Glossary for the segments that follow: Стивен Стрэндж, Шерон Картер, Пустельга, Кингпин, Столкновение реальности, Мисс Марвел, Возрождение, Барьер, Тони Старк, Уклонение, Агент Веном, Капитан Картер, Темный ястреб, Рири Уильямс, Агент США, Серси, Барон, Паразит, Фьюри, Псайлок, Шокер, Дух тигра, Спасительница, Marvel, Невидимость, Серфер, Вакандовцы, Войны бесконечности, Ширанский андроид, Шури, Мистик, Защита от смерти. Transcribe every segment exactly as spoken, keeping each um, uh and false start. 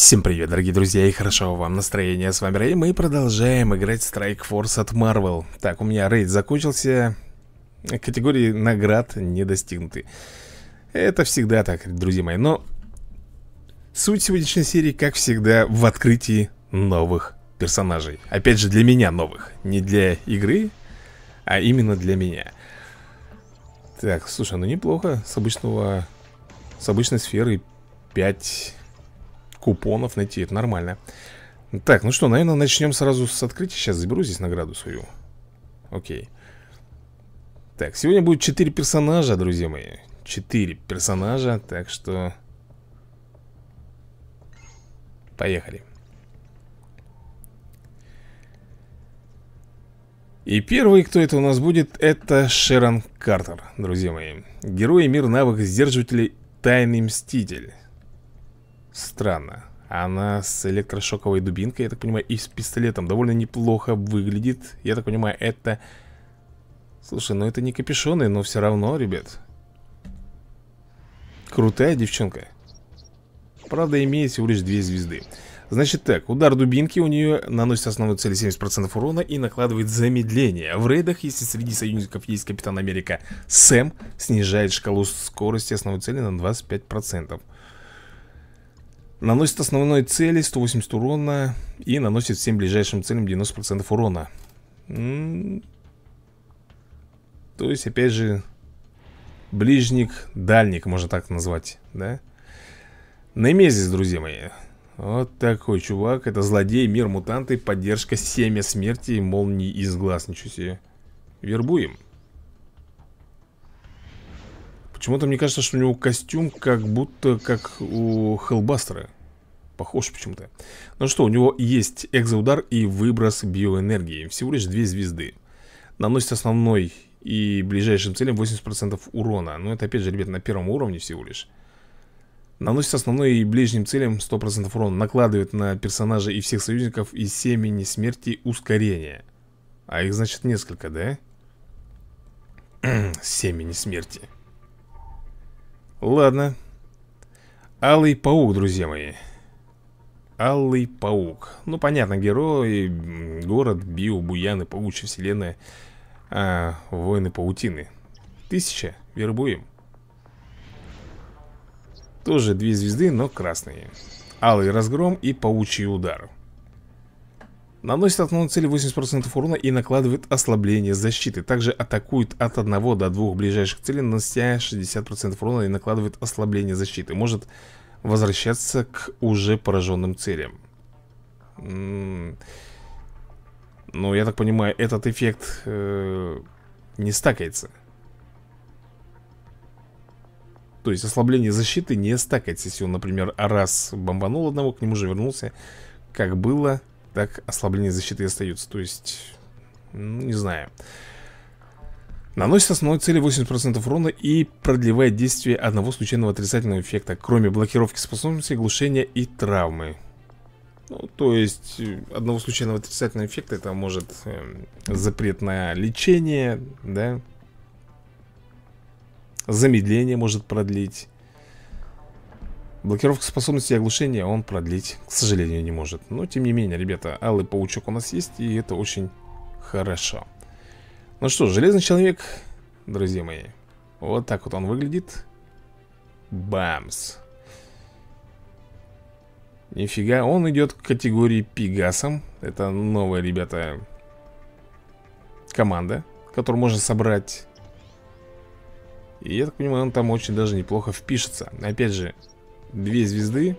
Всем привет, дорогие друзья, и хорошо вам настроения. С вами Рэй, мы продолжаем играть Strike Force от Marvel. Так, у меня рейд закончился. Категории наград не достигнуты. Это всегда так, друзья мои. Но суть сегодняшней серии, как всегда, в открытии новых персонажей. Опять же, для меня новых. Не для игры, а именно для меня. Так, слушай, ну неплохо. С обычного... С обычной сферы пять... купонов найти, это нормально. Так, ну что, наверное, начнем сразу с открытия. Сейчас заберу здесь награду свою. Окей. Так, сегодня будет четыре персонажа, друзья мои. четыре персонажа, так что поехали. И первый, кто это у нас будет, это Шерон Картер, друзья мои. Герой, мир, навык, сдерживатели, тайный мститель. Странно. Она с электрошоковой дубинкой, я так понимаю, и с пистолетом. Довольно неплохо выглядит. Я так понимаю, это... Слушай, ну это не капюшоны, но все равно, ребят. Крутая девчонка. Правда, имеет всего лишь две звезды. Значит так, удар дубинки у нее наносит основной цели семьдесят процентов урона и накладывает замедление. В рейдах, если среди союзников есть Капитан Америка, Сэм снижает шкалу скорости основной цели на двадцать пять процентов. Наносит основной цели сто восемьдесят урона и наносит всем ближайшим целям девяносто процентов урона. М-м-м. То есть, опять же, ближник, дальник, можно так назвать, да? Немезис, друзья мои. Вот такой чувак. Это злодей, мир, мутанты, поддержка, семя смерти, молнии из глаз. Ничего себе. Вербуем. Почему-то мне кажется, что у него костюм как будто как у Хеллбастера. Похож почему-то. Ну что, у него есть экзоудар и выброс биоэнергии. Всего лишь две звезды. Наносит основной и ближайшим целям восемьдесят процентов урона. Но это опять же, ребят, на первом уровне всего лишь. Наносит основной и ближним целям сто процентов урона. Накладывает на персонажа и всех союзников из семени смерти ускорение. А их значит несколько, да? Семени смерти. Ладно. Алый паук, друзья мои. Алый паук. Ну, понятно, герои, город, био, буяны, паучья вселенная, а, войны паутины. Тысяча, вербуем. Тоже две звезды, но красные. Алый разгром и паучий удар. Наносит основной цели восемьдесят процентов урона и накладывает ослабление защиты. Также атакует от одного до двух ближайших целей, нанося шестьдесят процентов урона и накладывает ослабление защиты. Может возвращаться к уже пораженным целям. Но я так понимаю, этот эффект э, не стакается. То есть ослабление защиты не стакается. Если он, например, раз бомбанул одного, к нему же вернулся, как было... Так, ослабление защиты остается. То есть, ну, не знаю. Наносит основной цели восемьдесят процентов урона и продлевает действие одного случайного отрицательного эффекта, кроме блокировки способностей, глушения и травмы. Ну, то есть, одного случайного отрицательного эффекта. Это может э, запрет на лечение, да. Замедление может продлить. Блокировка способностей и оглушения он продлить, к сожалению, не может. Но, тем не менее, ребята, алый паучок у нас есть, и это очень хорошо. Ну что, Железный человек, друзья мои. Вот так вот он выглядит. Бамс. Нифига, он идет к категории Пегасом. Это новая, ребята, команда, которую можно собрать. И, я так понимаю, он там очень даже неплохо впишется. Опять же... Две звезды,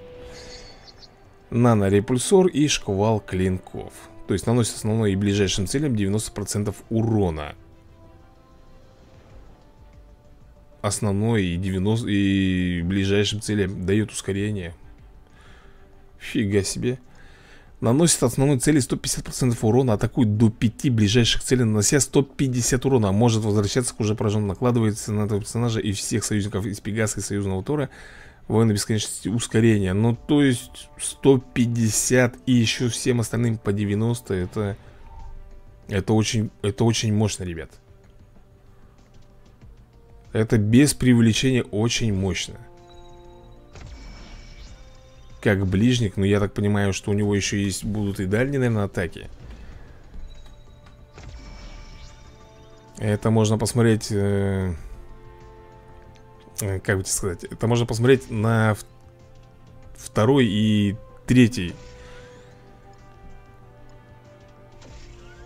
нано-репульсор и шквал клинков. То есть наносит основной и ближайшим целям девяносто процентов урона. Основной и, девяносто... и ближайшим целям дает ускорение. Фига себе. Наносит основной цели сто пятьдесят процентов урона. Атакует до пяти ближайших целей, нанося сто пятьдесят урона. Может возвращаться к уже пораженному. Накладывается на этого персонажа и всех союзников из Пегаса и союзного Тора. Войны бесконечности, ускорение. Ну, то есть, сто пятьдесят и еще всем остальным по девяносто. Это... Это очень... Это очень мощно, ребят. Это без преувеличения очень мощно. как ближник, но я так понимаю, что у него еще есть будут и дальние, наверное, атаки. Это можно посмотреть, э, как бы тебе сказать, это можно посмотреть на второй и третий.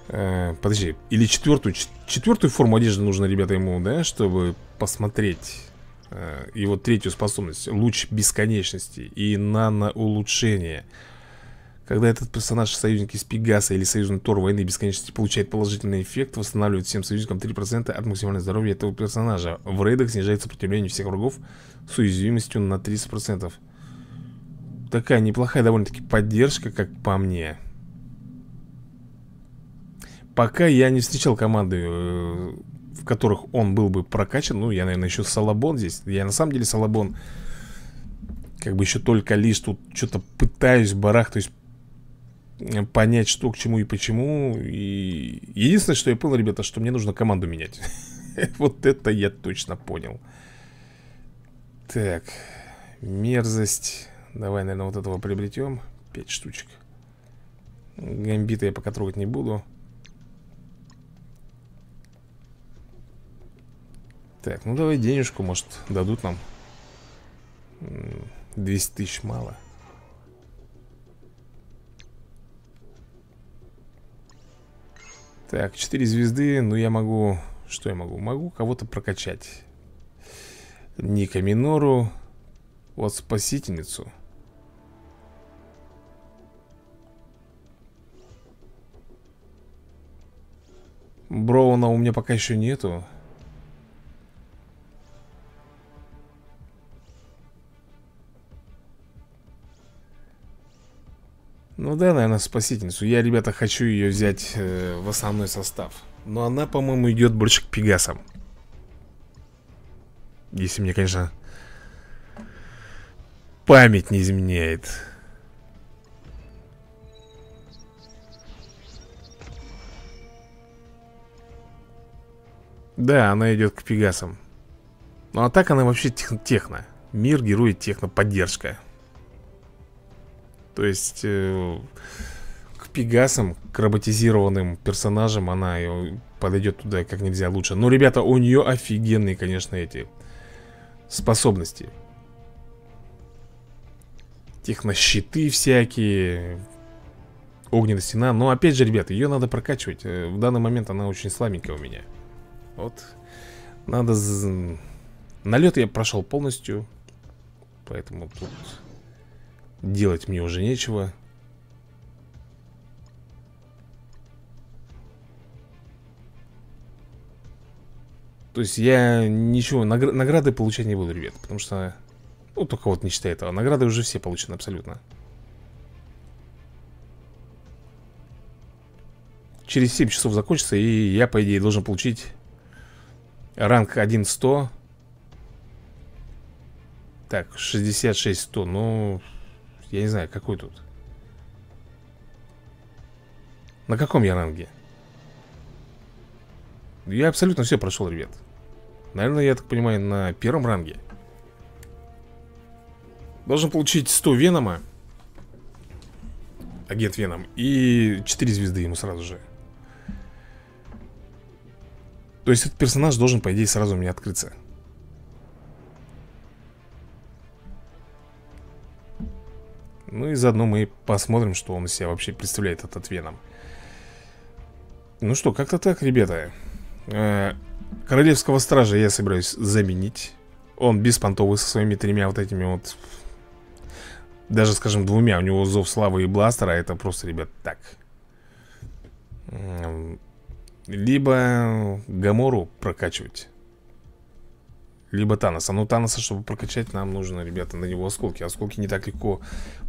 Э, подожди, или четвертую, четвертую форму одежды нужно, ребята, ему, да, чтобы посмотреть э, его третью способность, луч бесконечности и наноулучшение. Когда этот персонаж, союзник из Пегаса или союзный Тор войны бесконечности, получает положительный эффект, восстанавливает всем союзникам три процента от максимального здоровья этого персонажа. В рейдах снижает сопротивление всех врагов с уязвимостью на тридцать процентов. Такая неплохая довольно-таки поддержка, как по мне. Пока я не встречал команды, в которых он был бы прокачан. Ну, я, наверное, еще салабон здесь. Я на самом деле салабон. Как бы еще только лишь тут что-то пытаюсь барахтаюсь, понять, что к чему и почему. И единственное, что я понял, ребята, что мне нужно команду менять. Вот это я точно понял. Так, мерзость. Давай, наверное, вот этого приобретем. Пять штучек. Гамбита я пока трогать не буду. Так, ну давай денежку, может, дадут нам. двести тысяч мало. Так, четыре звезды. Ну я могу... Что я могу? Могу кого-то прокачать. Ника Минору. Вот Спасительницу. Броуна у меня пока еще нету. Ну да, наверное, Спасительницу. Я, ребята, хочу ее взять э, в основной состав. Но она, по-моему, идет больше к Пегасам. Если мне, конечно, память не изменяет. Да, она идет к Пегасам. Ну а так она вообще техно. Мир, герой, техно, поддержка. То есть э, к Пегасам, к роботизированным персонажам она подойдет туда как нельзя лучше. Но, ребята, у нее офигенные, конечно, эти способности. Технощиты всякие, огненная стена. Но, опять же, ребята, ее надо прокачивать. В данный момент она очень слабенькая у меня. Вот. Надо... Налет я прошел полностью. Поэтому тут... Делать мне уже нечего. То есть я ничего, нагр- награды получать не буду, ребят. Потому что, ну, только вот не считая этого. Награды уже все получены абсолютно. Через семь часов закончится. И я, по идее, должен получить ранг один сто. Так, шестьдесят шесть сто. Ну... Я не знаю, какой тут. На каком я ранге? Я абсолютно все прошел, ребят. Наверное, я так понимаю, на первом ранге. Должен получить сто Венома. Агент Веном. И четыре звезды ему сразу же. То есть этот персонаж должен, по идее, сразу у меня открыться. Ну и заодно мы посмотрим, что он из себя вообще представляет, этот Веном. Ну что, как-то так, ребята. Королевского стража я собираюсь заменить. Он беспонтовый со своими тремя вот этими вот... Даже, скажем, двумя. У него зов славы и бластер, а это просто, ребят, так. Либо Гамору прокачивать. Либо Таноса. Но Таноса, чтобы прокачать, нам нужно, ребята, на него осколки. Осколки не так легко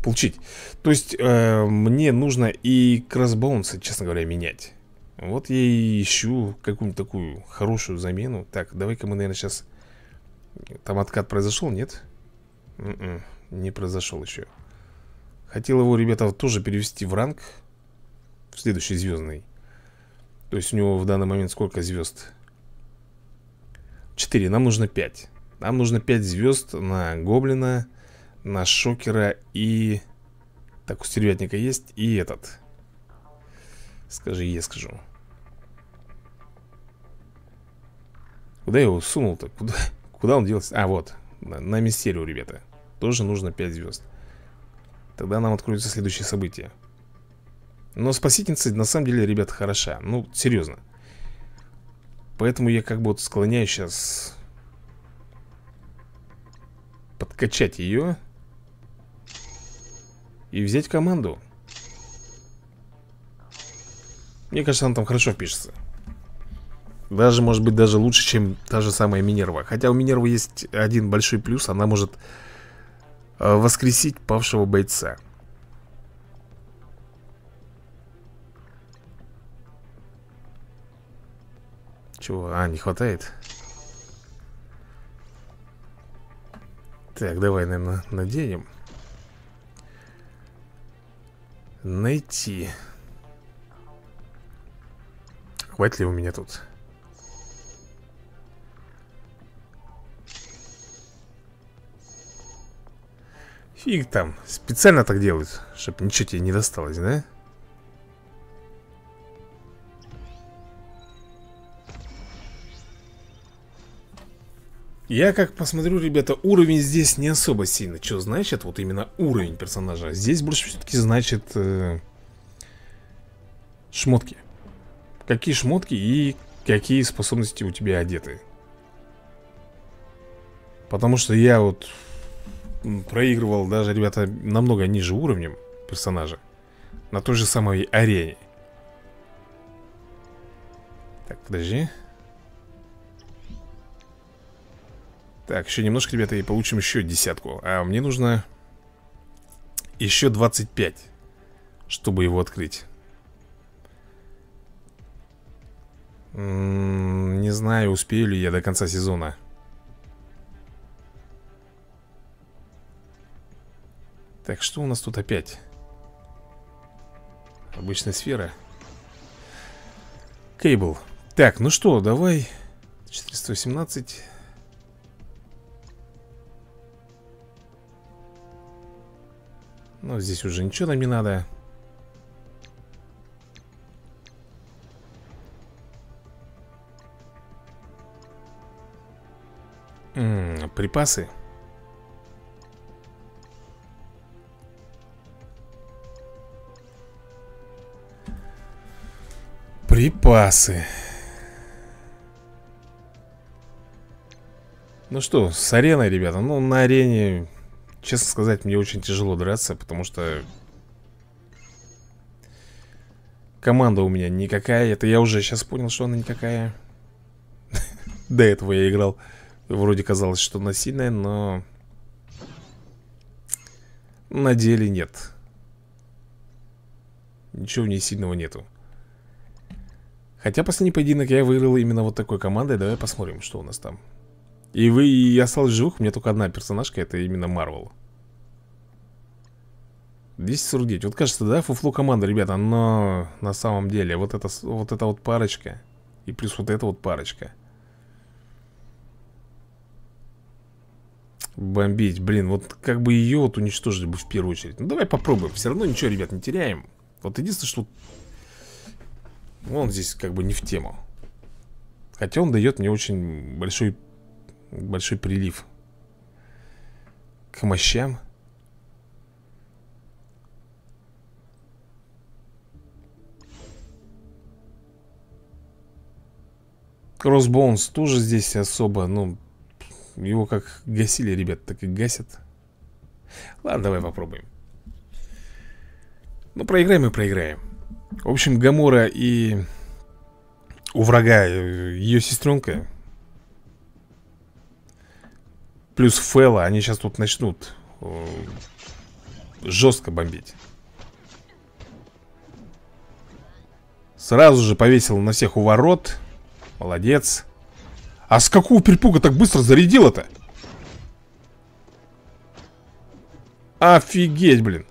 получить. То есть, э, мне нужно и кроссбоунса, честно говоря, менять. Вот я и ищу какую-нибудь такую хорошую замену. Так, давай-ка мы, наверное, сейчас... Там откат произошел, нет? М-м, не произошел еще. Хотел его, ребята, тоже перевести в ранг. В следующий звездный. То есть, у него в данный момент сколько звезд? четыре, нам нужно пять. Нам нужно пять звезд на Гоблина, на Шокера и... Так, у стервятника есть и этот. Скажи, я скажу. Куда я его сунул-то? Куда, куда он делся? А, вот. На, на мистерию, ребята. Тоже нужно пять звезд. Тогда нам откроется следующее событие. Но спасительница, на самом деле, ребята, хороша. Ну, серьезно. Поэтому я как бы вот склоняюсь сейчас подкачать ее и взять команду. Мне кажется, она там хорошо впишется. Даже, может быть, даже лучше, чем та же самая Минерва. Хотя у Минервы есть один большой плюс. Она может воскресить павшего бойца. Чего? А, не хватает. Так, давай, наверное, наденем. Найти. Хватит ли у меня тут? Фиг там. Специально так делают, чтобы ничего тебе не досталось, да? Я как посмотрю, ребята, уровень здесь не особо сильно. Что значит? Вот именно уровень персонажа. Здесь больше все-таки значит э, шмотки. Какие шмотки и какие способности у тебя одеты. Потому что я вот проигрывал даже, ребята, намного ниже уровнем персонажа. На той же самой арене. Так, подожди. Так, еще немножко, ребята, и получим еще десятку. А мне нужно еще двадцать пять, чтобы его открыть. М-м, не знаю, успею ли я до конца сезона. Так, что у нас тут опять? Обычная сфера. Кейбл. Так, ну что, давай. четыреста восемнадцать... Ну, здесь уже ничего нам не надо. М-м, припасы. Припасы. Ну что, с ареной, ребята. Ну, на арене... Честно сказать, мне очень тяжело драться, потому что команда у меня никакая. Это я уже сейчас понял, что она никакая. До этого я играл. Вроде казалось, что она сильная, но на деле нет. Ничего в ней сильного нету. Хотя последний поединок я выиграл именно вот такой командой. Давай посмотрим, что у нас там. И вы, и осталось живых, у меня только одна персонажка, это именно Марвел. Двести сорок девять, вот кажется, да, фуфло команда, ребята, но на самом деле вот это, вот эта вот парочка и плюс вот эта вот парочка. Бомбить, блин, вот как бы ее вот уничтожить бы в первую очередь. Ну давай попробуем, все равно ничего, ребят, не теряем. Вот единственное, что... Он здесь как бы не в тему. Хотя он дает мне очень большой... Большой прилив к мощам. Кроссбоунс тоже здесь особо, ну, его как гасили, ребят, так и гасят. Ладно, давай попробуем. Ну, проиграем и проиграем. В общем, Гамора и у врага ее сестренка плюс Фэлла, они сейчас тут начнут э, жестко бомбить. Сразу же повесил на всех у ворот. Молодец. А с какого перепуга так быстро зарядила-то? Офигеть, блин.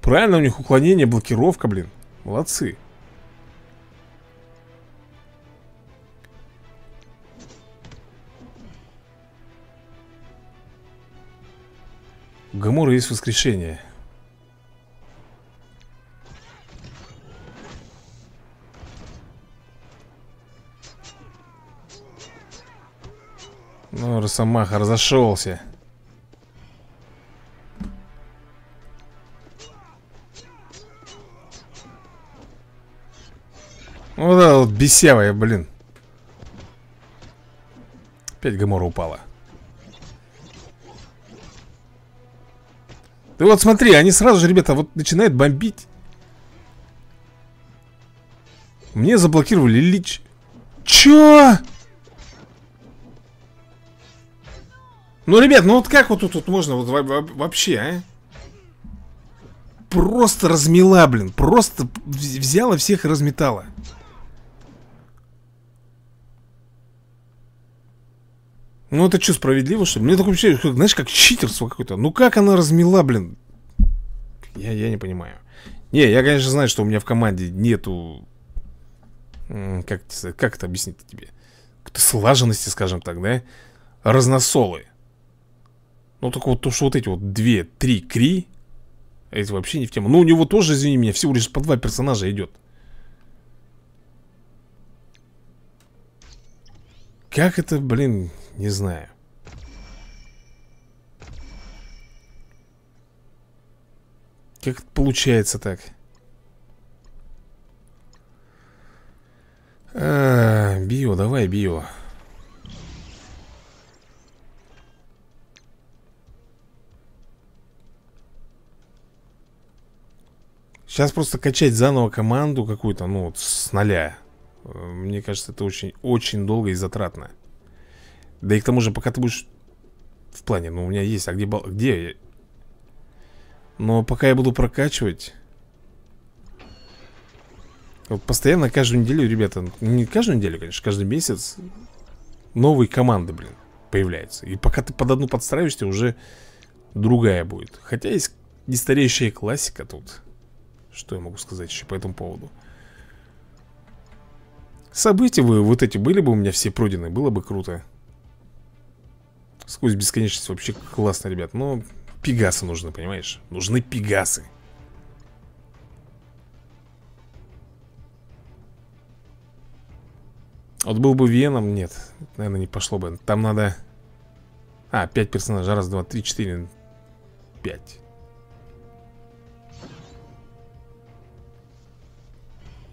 Правильно, у них уклонение, блокировка, блин. Молодцы. Гамора есть воскрешение. Ну, Росомаха разошелся. Вот это вот бесявая, блин. Опять Гамора упала. Ты вот смотри, они сразу же, ребята, вот начинают бомбить. Мне заблокировали лич. Чё? Ну, ребят, ну вот как вот тут вот можно вот вообще, а? Просто размела, блин. Просто взяла всех и разметала. Ну это что, справедливо, что ли? Мне такое ощущение, знаешь, как читерство какое-то. Ну как она размела, блин? Я, я не понимаю. Не, я, конечно, знаю, что у меня в команде нету... Как, как это объяснить тебе? Какой-то слаженности, скажем так, да? Разносолы. Ну только вот то, что вот эти вот две, три кри, это вообще не в тему. Ну у него тоже, извини меня, всего лишь по два персонажа идет. Как это, блин, не знаю. Как это получается так? А, био, давай, био. Сейчас просто качать заново команду какую-то, ну, вот с нуля. Мне кажется, это очень-очень долго и затратно. Да и к тому же, пока ты будешь... В плане, ну, у меня есть, а где... где я... Но пока я буду прокачивать... Вот постоянно, каждую неделю, ребята... Не каждую неделю, конечно, каждый месяц новые команды, блин, появляются. И пока ты под одну подстраиваешься, уже другая будет. Хотя есть нестареющая классика тут. Что я могу сказать еще по этому поводу? События вы вот эти были бы у меня все пройдены, было бы круто. Сквозь бесконечность вообще классно, ребят. Но пегасы нужны, понимаешь? Нужны пегасы. Вот был бы Веном, нет, наверное, не пошло бы. Там надо... А, пять персонажей. Раз, два, три, четыре, пять.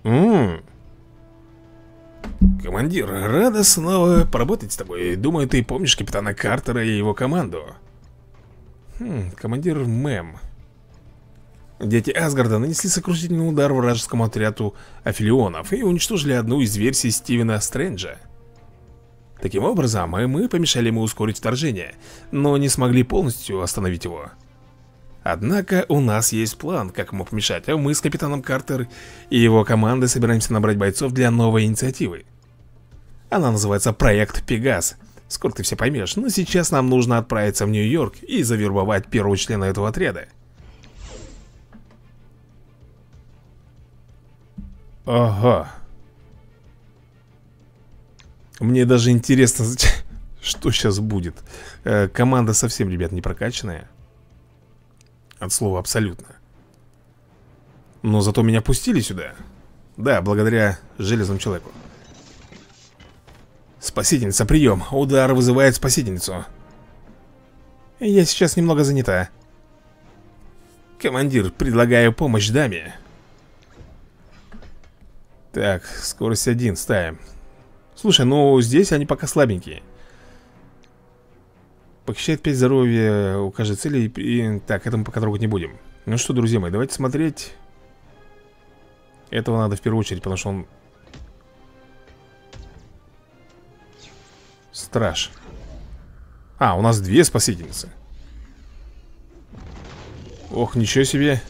М-м. Командир, рада снова поработать с тобой. Думаю, ты помнишь капитана Картера и его команду. Хм, командир Мэм. Дети Асгарда нанесли сокрушительный удар вражескому отряду афилионов и уничтожили одну из версий Стивена Стрэнджа. Таким образом, мы помешали ему ускорить вторжение, но не смогли полностью остановить его. Однако у нас есть план, как ему помешать, а мы с капитаном Картер и его командой собираемся набрать бойцов для новой инициативы. Она называется «Проект Пегас». Скоро ты все поймешь, но сейчас нам нужно отправиться в Нью-Йорк и завербовать первого члена этого отряда. Ага. Мне даже интересно, что сейчас будет. Команда совсем, ребят, не прокачанная. От слова абсолютно. Но зато меня пустили сюда. Да, благодаря Железному человеку. Спасительница, прием. Удар вызывает спасительницу. Я сейчас немного занята. Командир, предлагаю помощь даме. Так, скорость один ставим. Слушай, ну здесь они пока слабенькие. Похищает пять здоровья у каждой цели. И... Так, это мы пока трогать не будем. Ну что, друзья мои, давайте смотреть. Этого надо в первую очередь, потому что он... Страж. А, у нас две спасительницы. Ох, ничего себе.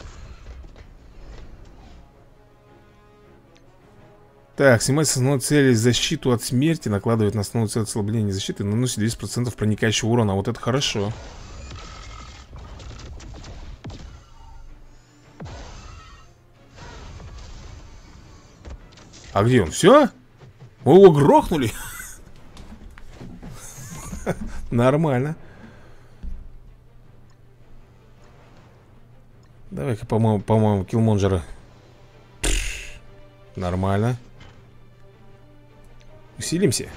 Так, снимать с основной цели защиту от смерти, накладывает на основную цель ослабление защиты, наносит десять процентов проникающего урона. Вот это хорошо. А где он? Все? Мы его грохнули? Нормально. Давай-ка, по-моему, по-моему, Киллмонджера. Нормально. Усилимся.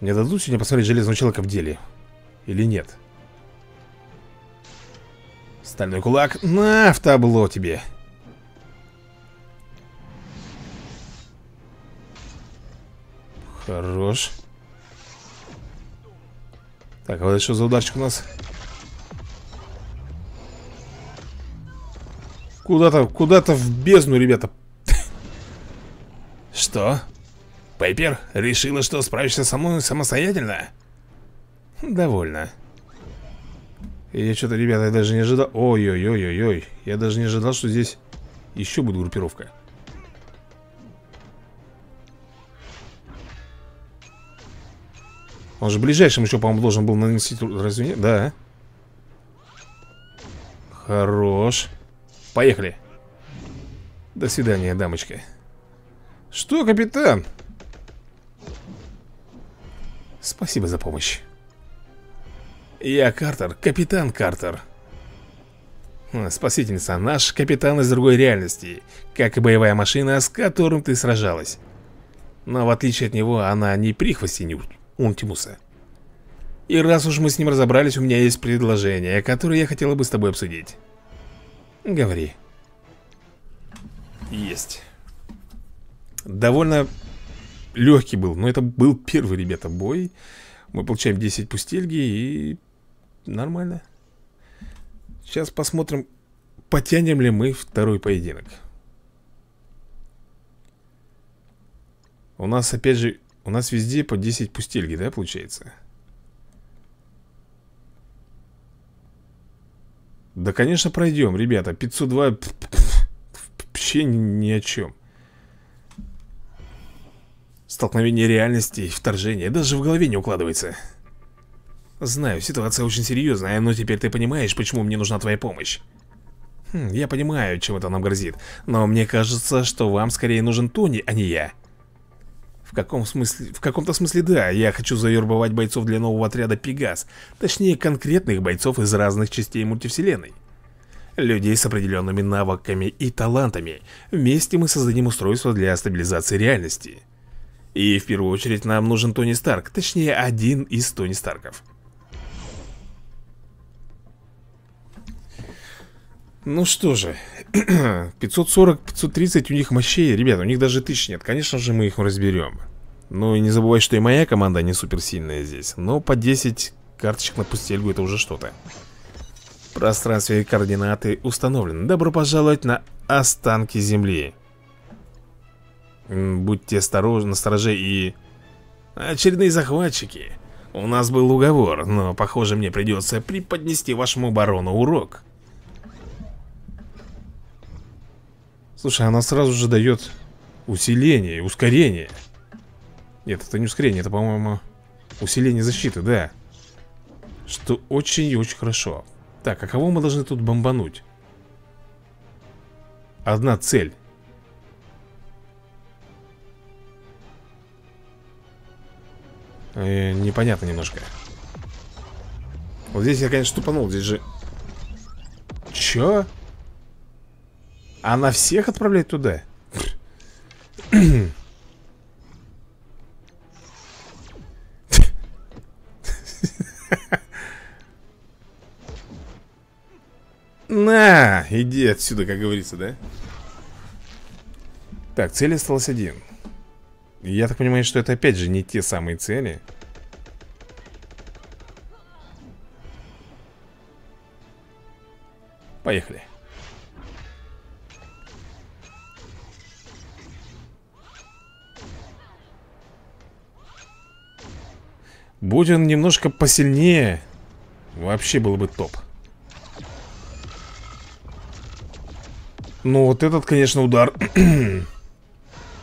Мне дадут сегодня посмотреть Железного человека в деле? Или нет? Стальной кулак. На, в табло тебе. Хорош. Так, а вот это что за ударчик у нас? Куда-то, куда-то в бездну, ребята. Что? Пайпер решила, что справишься самой самостоятельно? Довольно. Я что-то, ребята, я даже не ожидал. Ой-ой-ой-ой-ой. Я даже не ожидал, что здесь еще будет группировка. Он же ближайшим еще, по-моему, должен был нанести... Разве нет? Да. Хорош. Поехали. До свидания, дамочка. Что, капитан? Спасибо за помощь. Я Картер, капитан Картер. Спасительница, наш капитан из другой реальности. Как и боевая машина, с которым ты сражалась. Но в отличие от него, она не прихвостень Унтимуса. И раз уж мы с ним разобрались, у меня есть предложение, которое я хотела бы с тобой обсудить. Говори. Есть. Довольно легкий был, но это был первый, ребята, бой. Мы получаем десять пустельги и... Нормально. Сейчас посмотрим, потянем ли мы второй поединок. У нас опять же... У нас везде по десять пустельги, да, получается? Да, конечно, пройдем, ребята. пятьсот два вообще ни о чем. Столкновение реальности, вторжение. Даже в голове не укладывается. Знаю, ситуация очень серьезная, но теперь ты понимаешь, почему мне нужна твоя помощь. Хм, я понимаю, чем это нам грозит. Но мне кажется, что вам скорее нужен Тони, а не я. В каком смысле? В каком-то смысле, да. Я хочу завербовать бойцов для нового отряда Пегас. Точнее, конкретных бойцов из разных частей мультивселенной. Людей с определенными навыками и талантами. Вместе мы создадим устройство для стабилизации реальности. И в первую очередь нам нужен Тони Старк. Точнее, один из Тони Старков. Ну что же, пятьсот сорок, пятьсот тридцать у них мощей, ребята, у них даже тысячи нет. Конечно же, мы их разберем. Ну и не забывай, что и моя команда не суперсильная здесь. Но по десять карточек на пустельгу это уже что-то. Пространство и координаты установлены. Добро пожаловать на останки земли. Будьте осторожны, настороже и... Очередные захватчики. У нас был уговор, но похоже мне придется преподнести вашему барону урок. Слушай, она сразу же дает усиление, ускорение. Нет, это не ускорение, это, по-моему, усиление защиты, да. Что очень и очень хорошо. Так, а кого мы должны тут бомбануть? Одна цель. Э, непонятно немножко. Вот здесь я, конечно, тупанул, здесь же... Чё? Она всех отправляет туда? На, иди отсюда, как говорится, да? Так, цель осталась один. Я так понимаю, что это опять же не те самые цели. Поехали. Будь он немножко посильнее, вообще было бы топ. Ну вот этот, конечно, удар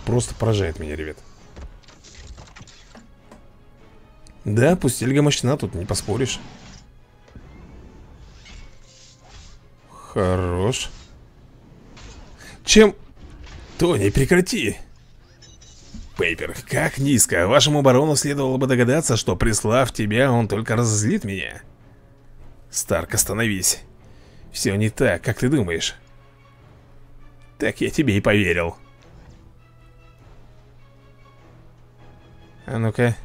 просто поражает меня, ребят. Да, пустельга мощна, тут не поспоришь. Хорош. Чем... Тони, прекрати. Пейпер, как низко. Вашему барону следовало бы догадаться, что, прислав тебя, он только разозлит меня. Старк, остановись. Все не так, как ты думаешь. Так я тебе и поверил. А ну-ка.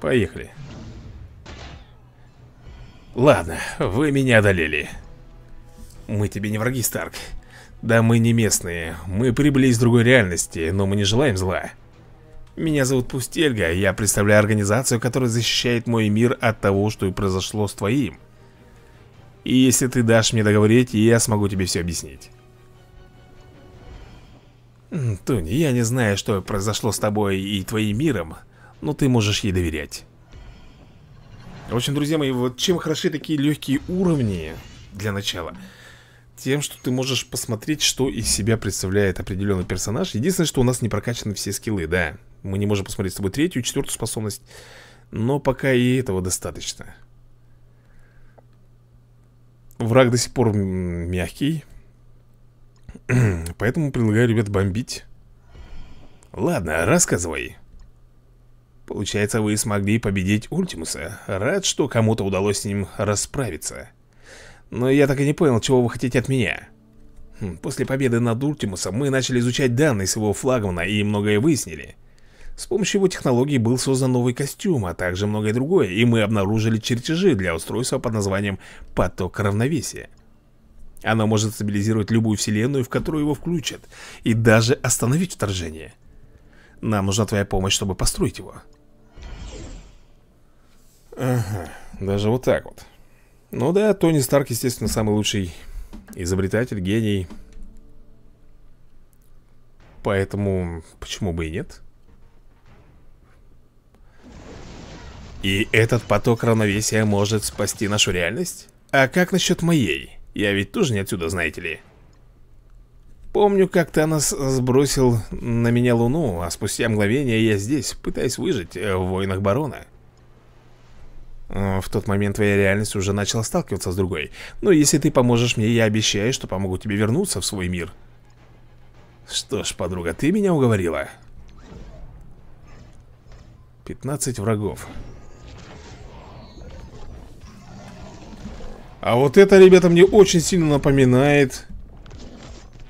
Поехали. Ладно, вы меня одолели. Мы тебе не враги, Старк. Да мы не местные. Мы прибыли из другой реальности, но мы не желаем зла. Меня зовут Пустельга, я представляю организацию, которая защищает мой мир от того, что и произошло с твоим. И если ты дашь мне договорить, я смогу тебе все объяснить. Тони, я не знаю, что произошло с тобой и твоим миром, но ты можешь ей доверять. В общем, друзья мои, вот чем хороши такие легкие уровни для начала? Тем, что ты можешь посмотреть, что из себя представляет определенный персонаж. Единственное, что у нас не прокачаны все скиллы, да. Мы не можем посмотреть с тобой третью, четвертую способность. Но пока и этого достаточно. Враг до сих пор мягкий. Поэтому предлагаю, ребят, бомбить. Ладно, рассказывай. Получается, вы смогли победить Ультимуса. Рад, что кому-то удалось с ним расправиться. Но я так и не понял, чего вы хотите от меня. После победы над Ультимусом мы начали изучать данные своего флагмана и многое выяснили. С помощью его технологий был создан новый костюм, а также многое другое. И мы обнаружили чертежи для устройства под названием «Поток равновесия». Оно может стабилизировать любую вселенную, в которую его включат, и даже остановить вторжение. Нам нужна твоя помощь, чтобы построить его. Ага, даже вот так вот. Ну да, Тони Старк, естественно, самый лучший изобретатель, гений. Поэтому, почему бы и нет? И этот поток равновесия может спасти нашу реальность? А как насчет моей? Я ведь тоже не отсюда, знаете ли. Помню, как Танос сбросил на меня луну, а спустя мгновение я здесь, пытаясь выжить в войнах барона. В тот момент твоя реальность уже начала сталкиваться с другой. Но если ты поможешь мне, я обещаю, что помогу тебе вернуться в свой мир. Что ж, подруга, ты меня уговорила. пятнадцать врагов. А вот это, ребята, мне очень сильно напоминает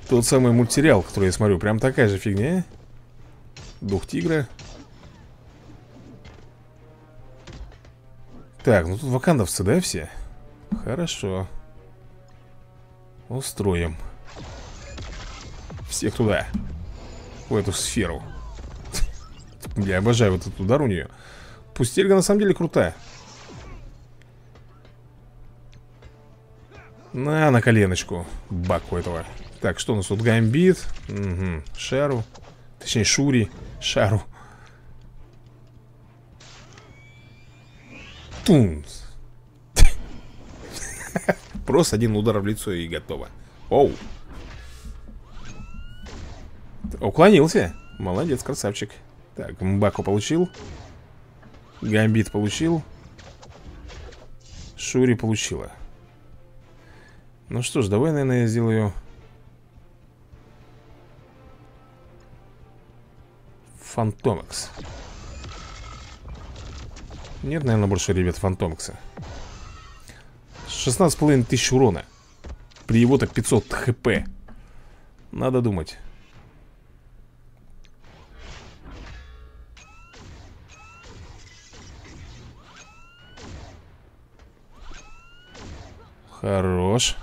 тот самый мультсериал, который я смотрю. Прям такая же фигня. Дух тигра. Так, ну тут вакандовцы, да, все? Хорошо. Устроим. Всех туда. В эту сферу. Я обожаю вот этот удар у нее. Пустельга на самом деле крутая. На, на коленочку. Баку этого. Так, что у нас тут? Гамбит. Угу. Шару. Точнее, Шури. Шару. Тумс. Просто один удар в лицо и готово. Оу. Уклонился. Молодец, красавчик. Так, Мбаку получил. Гамбит получил. Шури получила. Ну что ж, давай, наверное, я сделаю Фантомакс. Нет, наверное, больше, ребят, Фантомакса. шестнадцать с половиной тысяч урона. При его-то пятьсот хп. Надо думать. Хорош.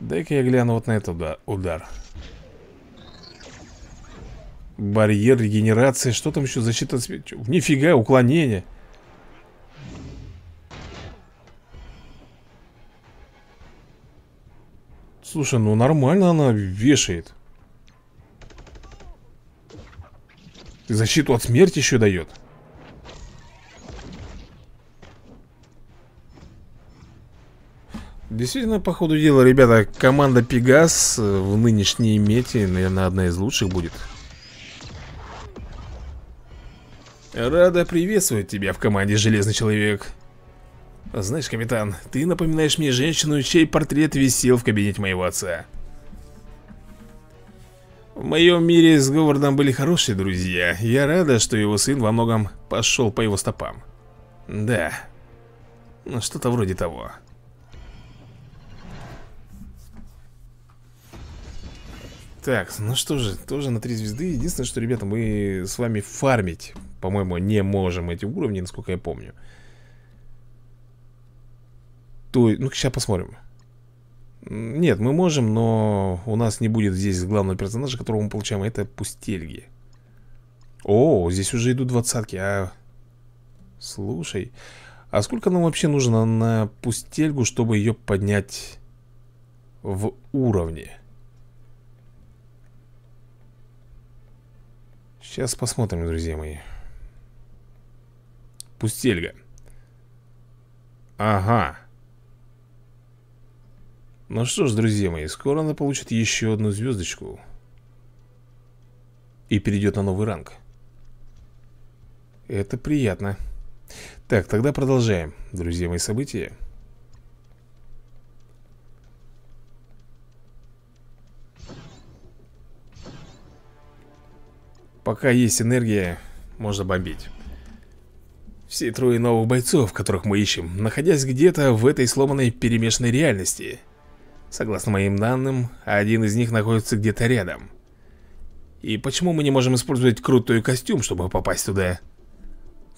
Дай-ка я гляну вот на этот удар. Барьер, регенерация. Что там еще? Защита от смерти. Нифига, уклонение. Слушай, ну нормально она вешает. Защиту от смерти еще дает. Действительно, по ходу дела, ребята, команда Пегас в нынешней мете, наверное, одна из лучших будет. Рада приветствовать тебя в команде, Железный человек. Знаешь, капитан, ты напоминаешь мне женщину, чей портрет висел в кабинете моего отца. В моем мире с Говардом были хорошие друзья. Я рада, что его сын во многом пошел по его стопам. Да. Что-то вроде того. Так, ну что же, тоже на три звезды. Единственное, что, ребята, мы с вами фармить, по-моему, не можем эти уровни, насколько я помню. То, ну, сейчас посмотрим. Нет, мы можем, но у нас не будет здесь главного персонажа, которого мы получаем. Это Пустельги. О, здесь уже идут двадцатки. А... Слушай, а сколько нам вообще нужно на Пустельгу, чтобы ее поднять в уровне? Сейчас посмотрим, друзья мои. Пустельга. Ага. Ну что ж, друзья мои, скоро она получит еще одну звездочку и перейдет на новый ранг. Это приятно. Так, тогда продолжаем, друзья мои, события. Пока есть энергия, можно бомбить. Все трое новых бойцов, которых мы ищем, находясь где-то в этой сломанной перемешанной реальности. Согласно моим данным, один из них находится где-то рядом. И почему мы не можем использовать крутой костюм, чтобы попасть туда?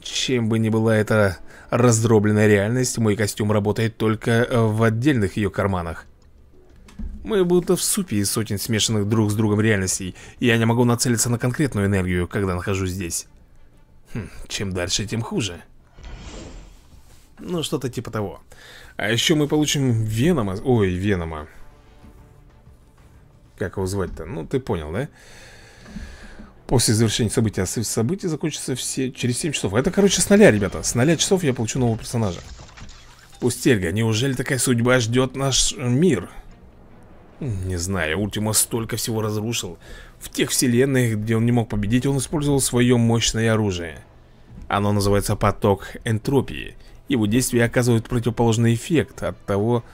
Чем бы ни была эта раздробленная реальность, мой костюм работает только в отдельных ее карманах. Мы будто в супе из сотен смешанных друг с другом реальностей. Я не могу нацелиться на конкретную энергию, когда нахожусь здесь. Хм, чем дальше, тем хуже. Ну, что-то типа того. А еще мы получим Венома. Ой, Венома. Как его звать-то? Ну, ты понял, да? После завершения события. А события закончатся все через семь часов. Это, короче, с нуля, ребята. С нуля часов я получу нового персонажа. Пустельга, неужели такая судьба ждет наш мир? Не знаю, Ультима столько всего разрушил. В тех вселенных, где он не мог победить, он использовал свое мощное оружие. Оно называется поток энтропии. Его действия оказывают противоположный эффект от того,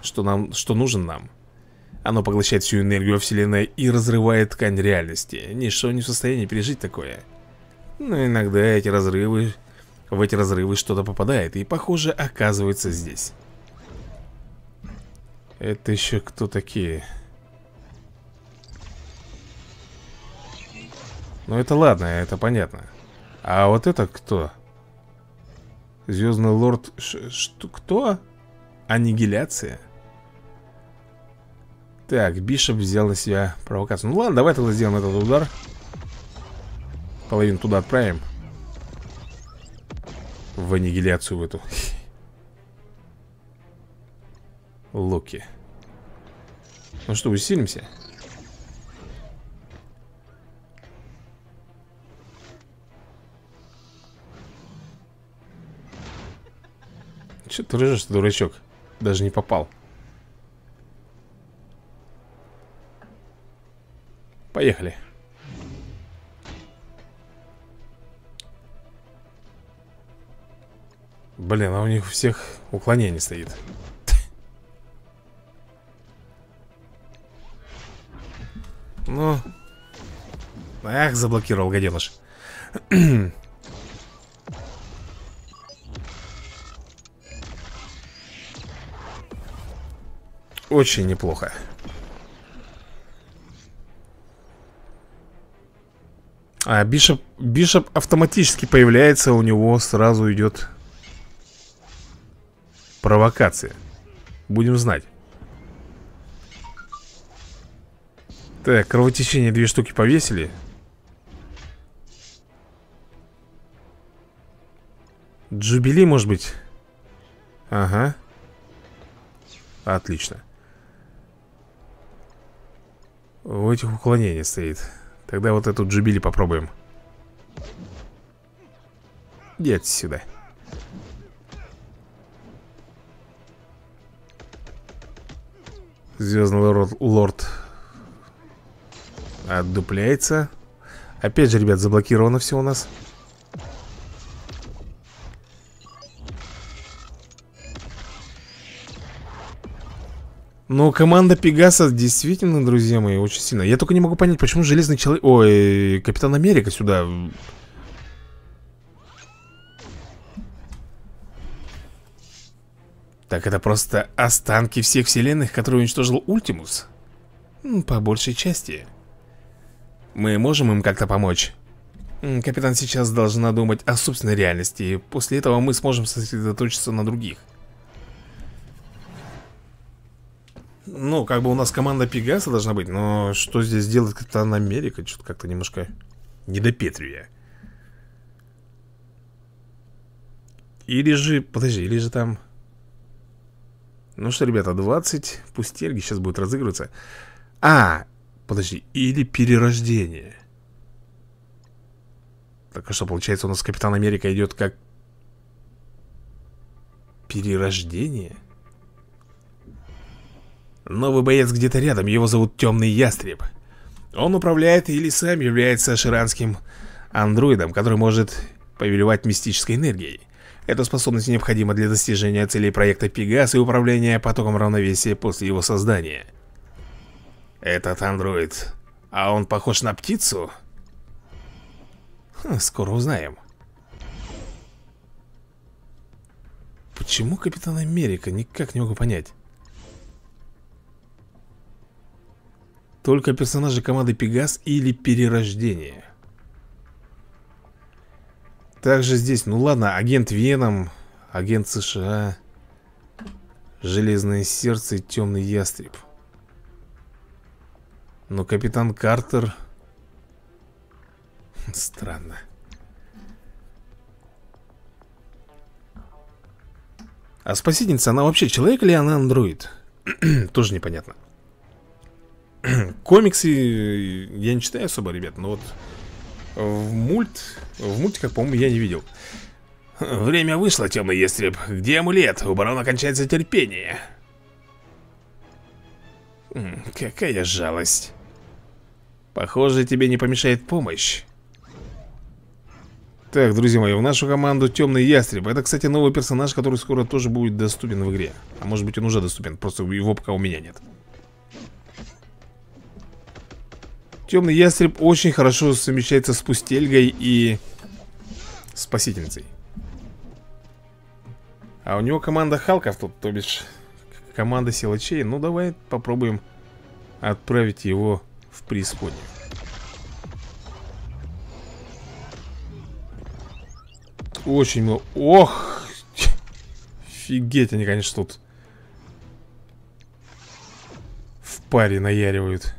что, нам, что нужен нам. Оно поглощает всю энергию вселенной и разрывает ткань реальности. Ничто не в состоянии пережить такое. Но иногда эти разрывы, в эти разрывы что-то попадает и, похоже, оказывается здесь. Это еще кто такие? Ну это ладно, это понятно. А вот это кто? Звездный лорд... Ш что? Кто? Аннигиляция? Так, Бишоп взял на себя провокацию. Ну ладно, давай тогда сделаем этот удар. Половину туда отправим. В аннигиляцию в эту. Локи. Ну что, усилимся? Че ты рыжишь, дурачок? Даже не попал. Поехали. Блин, а у них у всех уклонение стоит. Ну. Ах, заблокировал, гаденыш. Очень неплохо. А Бишоп, Бишоп автоматически появляется, у него сразу идет провокация. Будем знать. Так, кровотечение две штуки повесили. Джубили, может быть? Ага. Отлично. У этих уклонений стоит. Тогда вот эту джубили попробуем. Иди отсюда. Звездный лорд, лорд отдупляется. Опять же, ребят, заблокировано все у нас. Но команда Пегаса действительно, друзья мои, очень сильно. Я только не могу понять, почему Железный человек... Ой, Капитан Америка сюда... Так, это просто останки всех вселенных, которые уничтожил Ультимус? По большей части. Мы можем им как-то помочь? Капитан сейчас должна думать о собственной реальности, и после этого мы сможем сосредоточиться на других. Ну, как бы у нас команда Пегаса должна быть, но что здесь делает Капитан Америка? Что-то как-то немножко не до Петрия. Или же... Подожди, или же там... Ну что, ребята, двадцать пустельги сейчас будет разыгрываться. А, подожди, или перерождение. Так, а что, получается, у нас Капитан Америка идет как перерождение? Новый боец где-то рядом, его зовут Темный ястреб. Он управляет или сам является ширанским андроидом, который может повелевать мистической энергией. Эта способность необходима для достижения целей проекта Пегас и управления потоком равновесия после его создания. Этот андроид, а он похож на птицу? Хм, скоро узнаем. Почему Капитан Америка? Никак не могу понять. Только персонажи команды Пегас или перерождение. Также здесь, ну ладно, агент Веном, агент США, Железное сердце и Темный ястреб. Но Капитан Картер... Странно. А Спасительница, она вообще человек или она андроид? Тоже непонятно. Комиксы я не читаю особо, ребят, но вот... В мульт, в мультиках, по-моему, я не видел. Время вышло, Темный ястреб. Где амулет? У барона кончается терпение. Какая жалость. Похоже, тебе не помешает помощь. Так, друзья мои, в нашу команду Темный ястреб. Это, кстати, новый персонаж, который скоро тоже будет доступен в игре. А может быть, он уже доступен, просто его пока у меня нет. Темный ястреб очень хорошо совмещается с Пустельгой и Спасительницей. А у него команда Халков тут, то бишь команда силачей. Ну давай попробуем отправить его в преисподнюю. Очень много. Ох! Офигеть, они, конечно, тут в паре наяривают.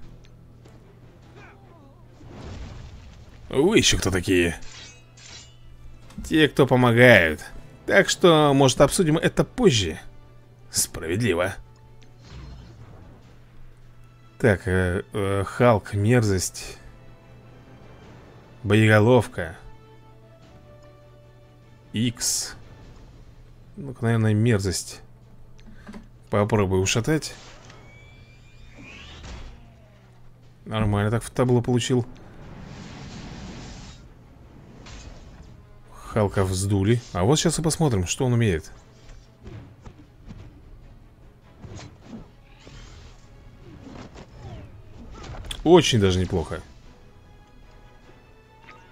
Вы еще кто такие? Те, кто помогают. Так что, может, обсудим это позже? Справедливо. Так, э, э, Халк, мерзость. Боеголовка. Икс. Ну-ка, наверное, мерзость. Попробую ушатать. Нормально, так в табло получил. Халка вздули. А вот сейчас и посмотрим, что он умеет. Очень даже неплохо.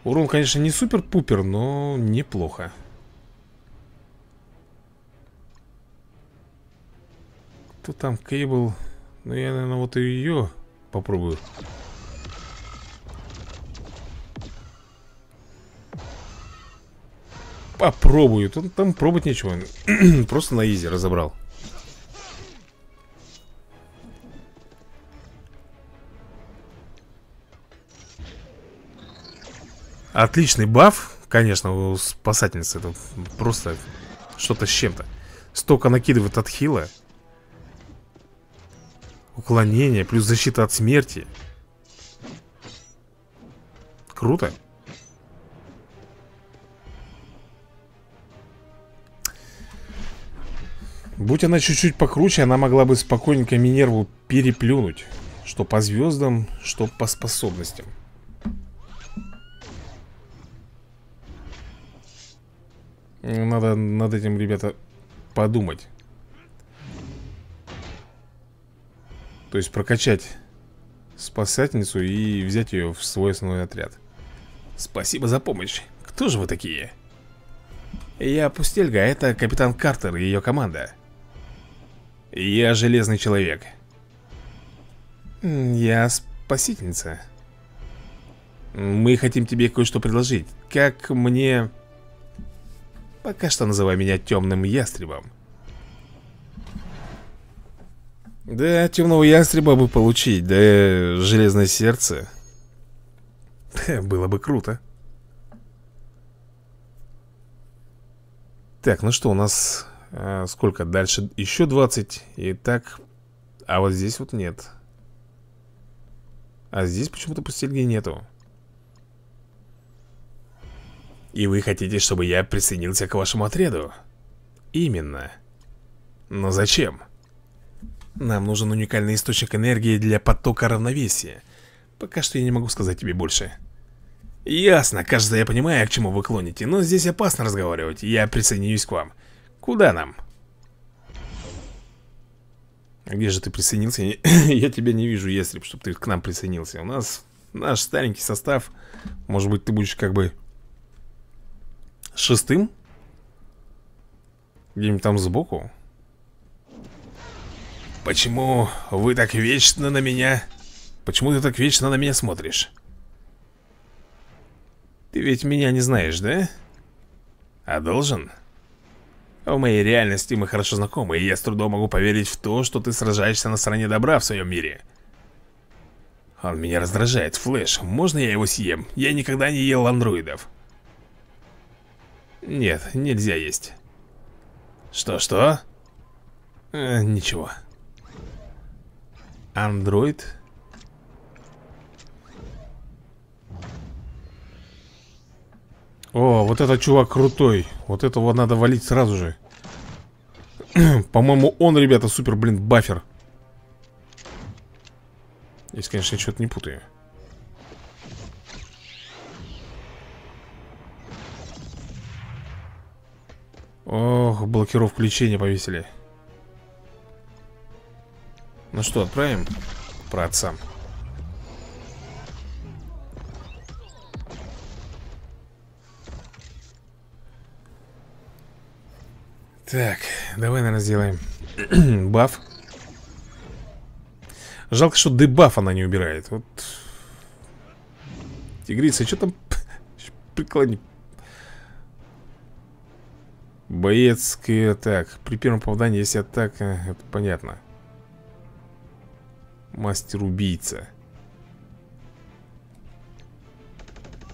Урон, конечно, не супер-пупер, но неплохо. Кто там? Кейбл. Ну, я, наверное, вот ее попробую. Попробует, он там пробовать нечего. Просто на изи разобрал. Отличный баф, конечно, у спасательницы. Это просто что-то с чем-то. Столько накидывает от хила. Уклонение, плюс защита от смерти. Круто. Будь она чуть-чуть покруче, она могла бы спокойненько Минерву переплюнуть. Что по звездам, что по способностям. Надо над этим, ребята, подумать. То есть прокачать спасательницу и взять ее в свой основной отряд. Спасибо за помощь. Кто же вы такие? Я Пустельга, это капитан Картер и ее команда. Я Железный человек. Я Спасительница. Мы хотим тебе кое-что предложить. Как мне... Пока что называй меня Темным ястребом. Да, Темного ястреба бы получить, да Железное сердце. Да, было бы круто. Так, ну что, у нас а, сколько дальше? Еще двадцать. И так, а вот здесь вот нет. А здесь почему-то пустельги нету. И вы хотите, чтобы я присоединился к вашему отряду? Именно. Но зачем? Нам нужен уникальный источник энергии для потока равновесия. Пока что я не могу сказать тебе больше. Ясно, кажется, я понимаю, к чему вы клоните. Но здесь опасно разговаривать. Я присоединюсь к вам. Куда нам? А где же ты присоединился? Я тебя не вижу, ястреб, чтобы ты к нам присоединился. У нас наш старенький состав. Может быть, ты будешь как бы... шестым? Где-нибудь там сбоку? Почему вы так вечно на меня? Почему ты так вечно на меня смотришь? Ты ведь меня не знаешь, да? А должен? В моей реальности мы хорошо знакомы, и я с трудом могу поверить в то, что ты сражаешься на стороне добра в своем мире. Он меня раздражает, Флэш. Можно я его съем? Я никогда не ел андроидов. Нет, нельзя есть. Что-что? Э, ничего. Андроид? О, вот этот чувак крутой. Вот этого надо валить сразу же. По-моему, он, ребята, супер, блин, бафер. Если, конечно, я что-то не путаю. Ох, блокировку лечения повесили. Ну что, отправим праотцам. Так, давай, наверное, сделаем баф. Жалко, что дебаф она не убирает. Вот. Тигрица, что там? Прикладник. Боецкая, так, при первом попадании есть атака, это понятно. Мастер-убийца.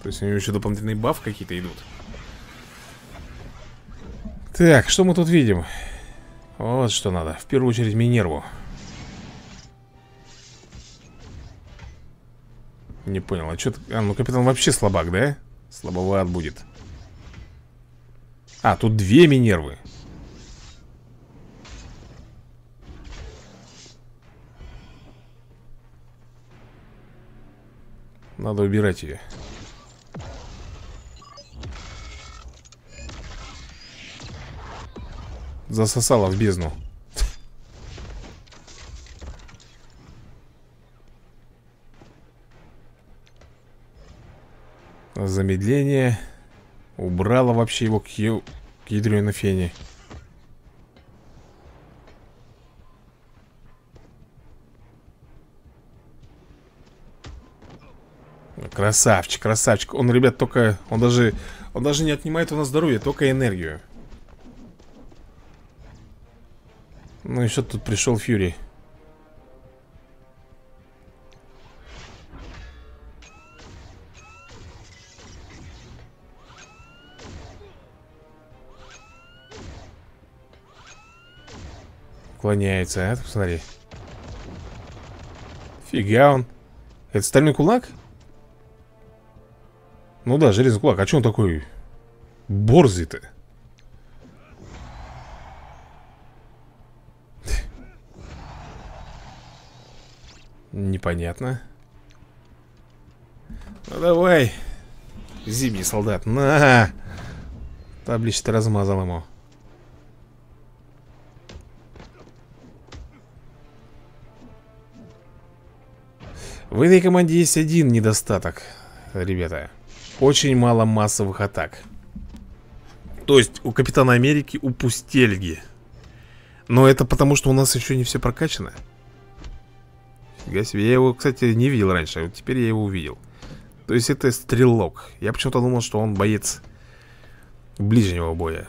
То есть у него еще дополнительные бафы какие-то идут. Так, что мы тут видим? Вот что надо, в первую очередь Минерву. Не понял, а что... А, ну капитан вообще слабак, да? Слабоват будет. А, тут две Минервы. Надо убирать ее. Засосала в бездну. Замедление. Убрала вообще его к, е... к ядрёной фене. Красавчик, красавчик. Он, ребят, только... Он даже... Он даже не отнимает у нас здоровье, только энергию. Ну и что тут пришел Фьюри? Уклоняется, а? Ты посмотри. Фига он. Это стальной кулак? Ну да, железный кулак. А че он такой борзый-то? Непонятно. Ну давай, зимний солдат. На! Табличка-то размазал ему. В этой команде есть один недостаток, ребята. Очень мало массовых атак. То есть у Капитана Америки, у Пустельги. Но это потому, что у нас еще не все прокачано. Фига себе. Я его, кстати, не видел раньше, а вот теперь я его увидел. То есть это стрелок. Я почему-то думал, что он боец ближнего боя.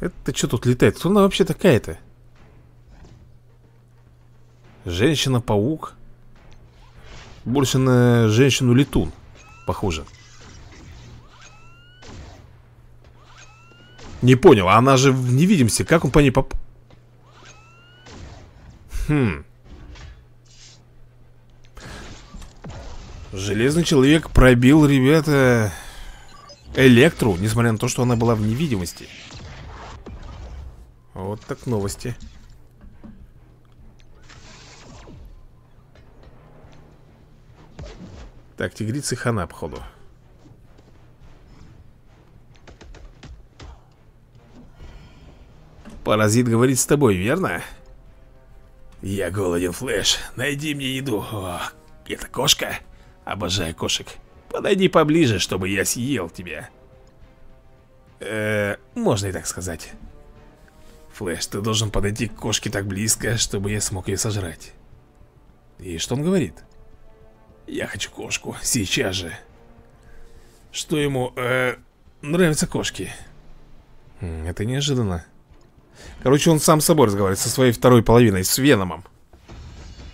Это что тут летает? Кто она вообще такая-то? Женщина-паук. Больше на женщину-летун похоже. Не понял, она же в невидимости. Как он по ней поп... Хм. Железный человек пробил, ребята, Электру, несмотря на то, что она была в невидимости. Вот так новости. Так, тигрицы хана, походу. Паразит говорит с тобой, верно? Я голоден, Флэш. Найди мне еду. О, это кошка? Обожаю кошек. Подойди поближе, чтобы я съел тебя. Э-э, можно и так сказать. Флэш, ты должен подойти к кошке так близко, чтобы я смог ее сожрать. И что он говорит? Я хочу кошку, сейчас же. Что ему э, нравятся кошки? Это неожиданно. Короче, он сам с собой разговаривает, со своей второй половиной, с Веномом.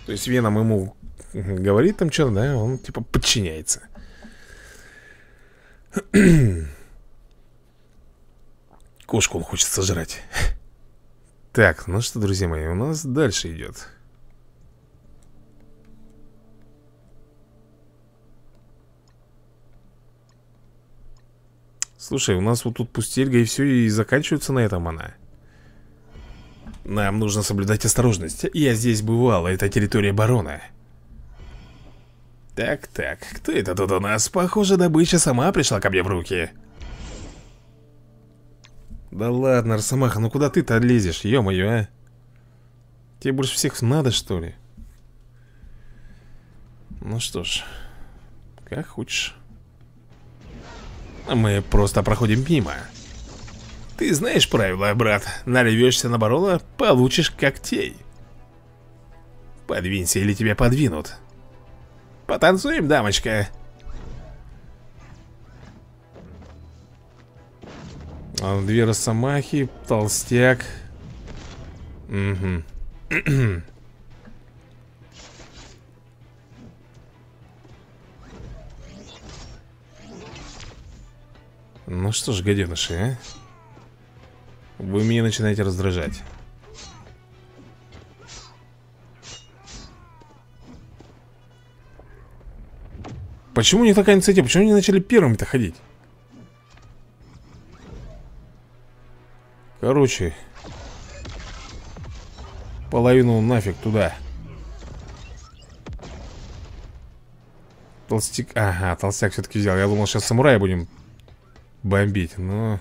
То есть Веном ему говорит там что-то, да, он типа подчиняется. Кошку он хочет сожрать. Так, ну что, друзья мои, у нас дальше идет. Слушай, у нас вот тут Пустельга и все, и заканчивается на этом она. Нам нужно соблюдать осторожность. Я здесь бывал, это территория барона. Так, так, кто это тут у нас? Похоже, добыча сама пришла ко мне в руки. Да ладно, Росомаха, ну куда ты-то лезешь, ё-моё, а? Тебе больше всех надо, что ли? Ну что ж, как хочешь. Мы просто проходим мимо. Ты знаешь правила, брат. Нарвешься на барона, получишь когтей. Подвинься, или тебя подвинут. Потанцуем, дамочка. Две росомахи, толстяк. Угу. Ну что ж, гаденыши, а? Вы меня начинаете раздражать. Почему не такая инициатива? Почему не начали первыми-то ходить? Короче, половину нафиг туда. Толстяк, ага, толстяк все-таки взял. Я думал, сейчас самурая будем бомбить, но...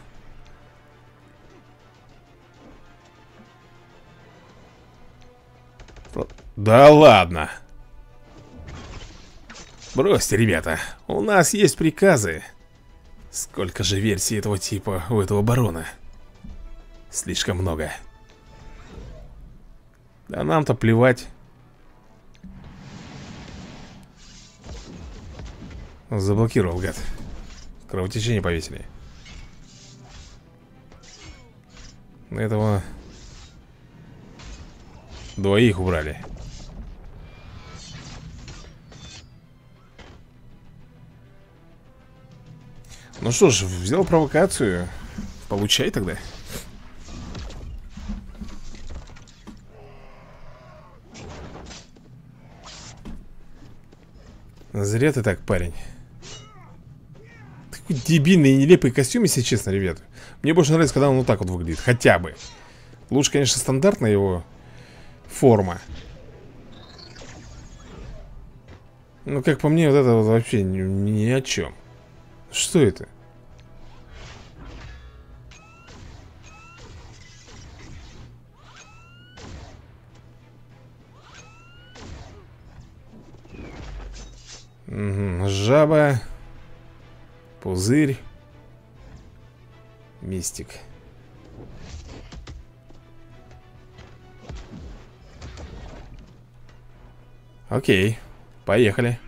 Да ладно. Бросьте, ребята, у нас есть приказы. Сколько же версий этого типа у этого барона? Слишком много. Да нам-то плевать. Заблокировал, гад. Кровотечение повесили. Этого двоих убрали. Ну что ж, взял провокацию. Получай тогда. Зря ты так, парень. Такой дебильный и нелепый костюм, если честно, ребят. Мне больше нравится, когда он вот так вот выглядит. Хотя бы. Лучше, конечно, стандартная его форма. Ну, как по мне, вот это вот вообще ни, ни о чем. Что это? Угу, жаба. Пузырь. Мистик. Окей, поехали.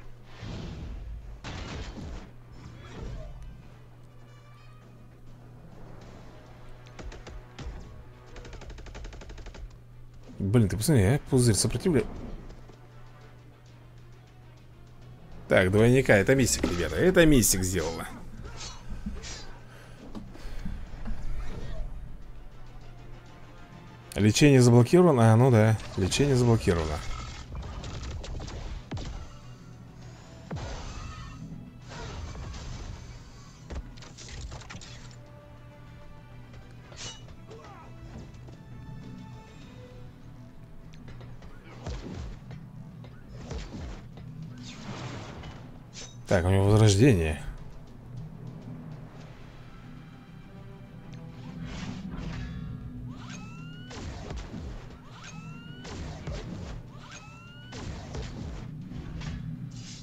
Блин, ты посмотри, а? Пузырь сопротивляет. Так, двойника, это Мистик, ребята. Это Мистик сделала. Лечение заблокировано, а ну да. Лечение заблокировано. Так, у него возрождение.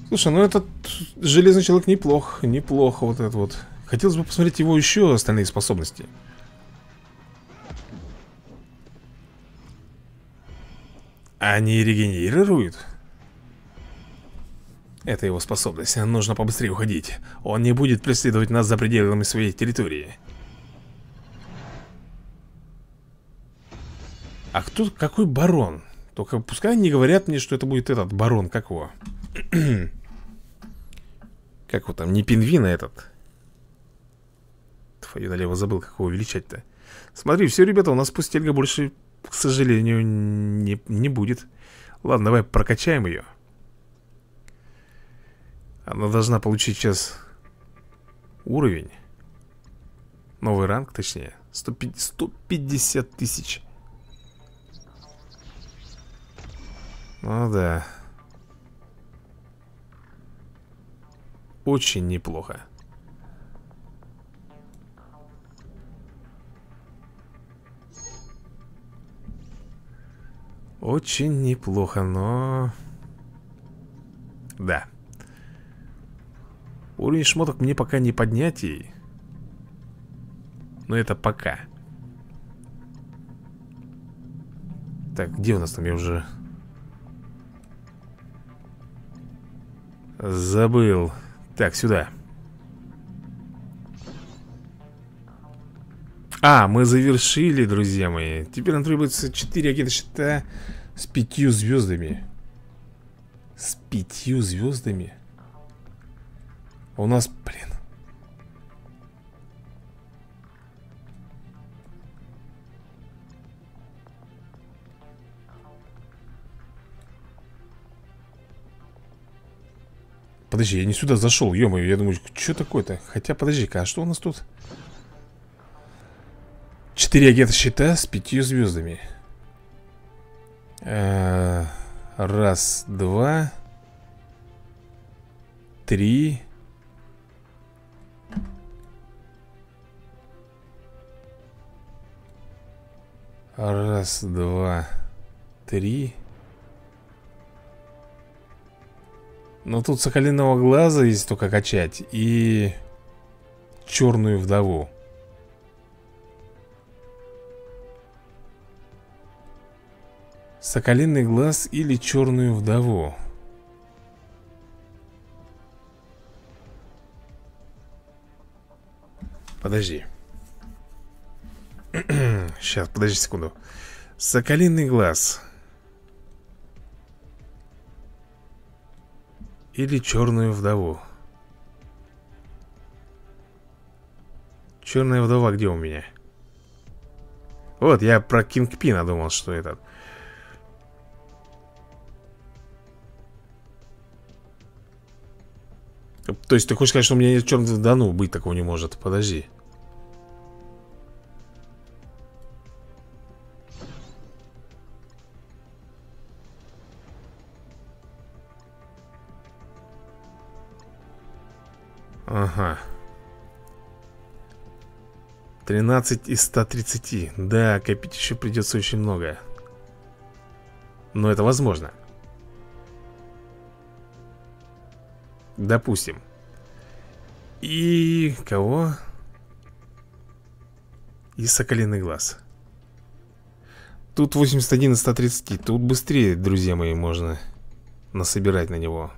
Слушай, ну этот Железный Человек неплох, неплохо вот этот вот. Хотелось бы посмотреть его еще остальные способности. Они регенерируют? Это его способность. Нужно побыстрее уходить. Он не будет преследовать нас за пределами своей территории. А кто, какой барон? Только пускай не говорят мне, что это будет этот барон. Как его? Как его там? Не пингвин, а этот. Твою налево забыл, как его увеличать-то. Смотри, все, ребята, у нас пустельга больше, к сожалению, не, не будет. Ладно, давай прокачаем ее. Она должна получить сейчас уровень. Новый ранг, точнее. сто пятьдесят тысяч. Ну да. Очень неплохо. Очень неплохо, но... Да. Уровень шмоток мне пока не поднять ей. Но это пока. Так, где у нас там? Я уже... Забыл. Так, сюда. А, мы завершили, друзья мои. Теперь нам требуется четыре агента щита с пятью звездами. С пятью звездами? У нас, блин. Подожди, я не сюда зашел, ё-моё, я думаю, что такое-то? Хотя, подожди-ка, а что у нас тут? Четыре агента щита с пятью звездами. А, раз, два, три. Раз, два, три. Но тут соколиного глаза, если только качать, и черную вдову. Соколиный глаз или черную вдову. Подожди. Сейчас, подожди секунду. Соколиный глаз или черную вдову. Черная вдова где у меня? Вот, я про Кингпина думал, что это. То есть ты хочешь сказать, что у меня нет черной вдовы? Да ну, быть такого не может, подожди. Ага. тринадцать из ста тридцати. Да, копить еще придется очень много. Но это возможно. допустим. И... кого? И Соколиный глаз. Тут восемьдесят один из ста тридцати. Тут быстрее, друзья мои, можно насобирать на него.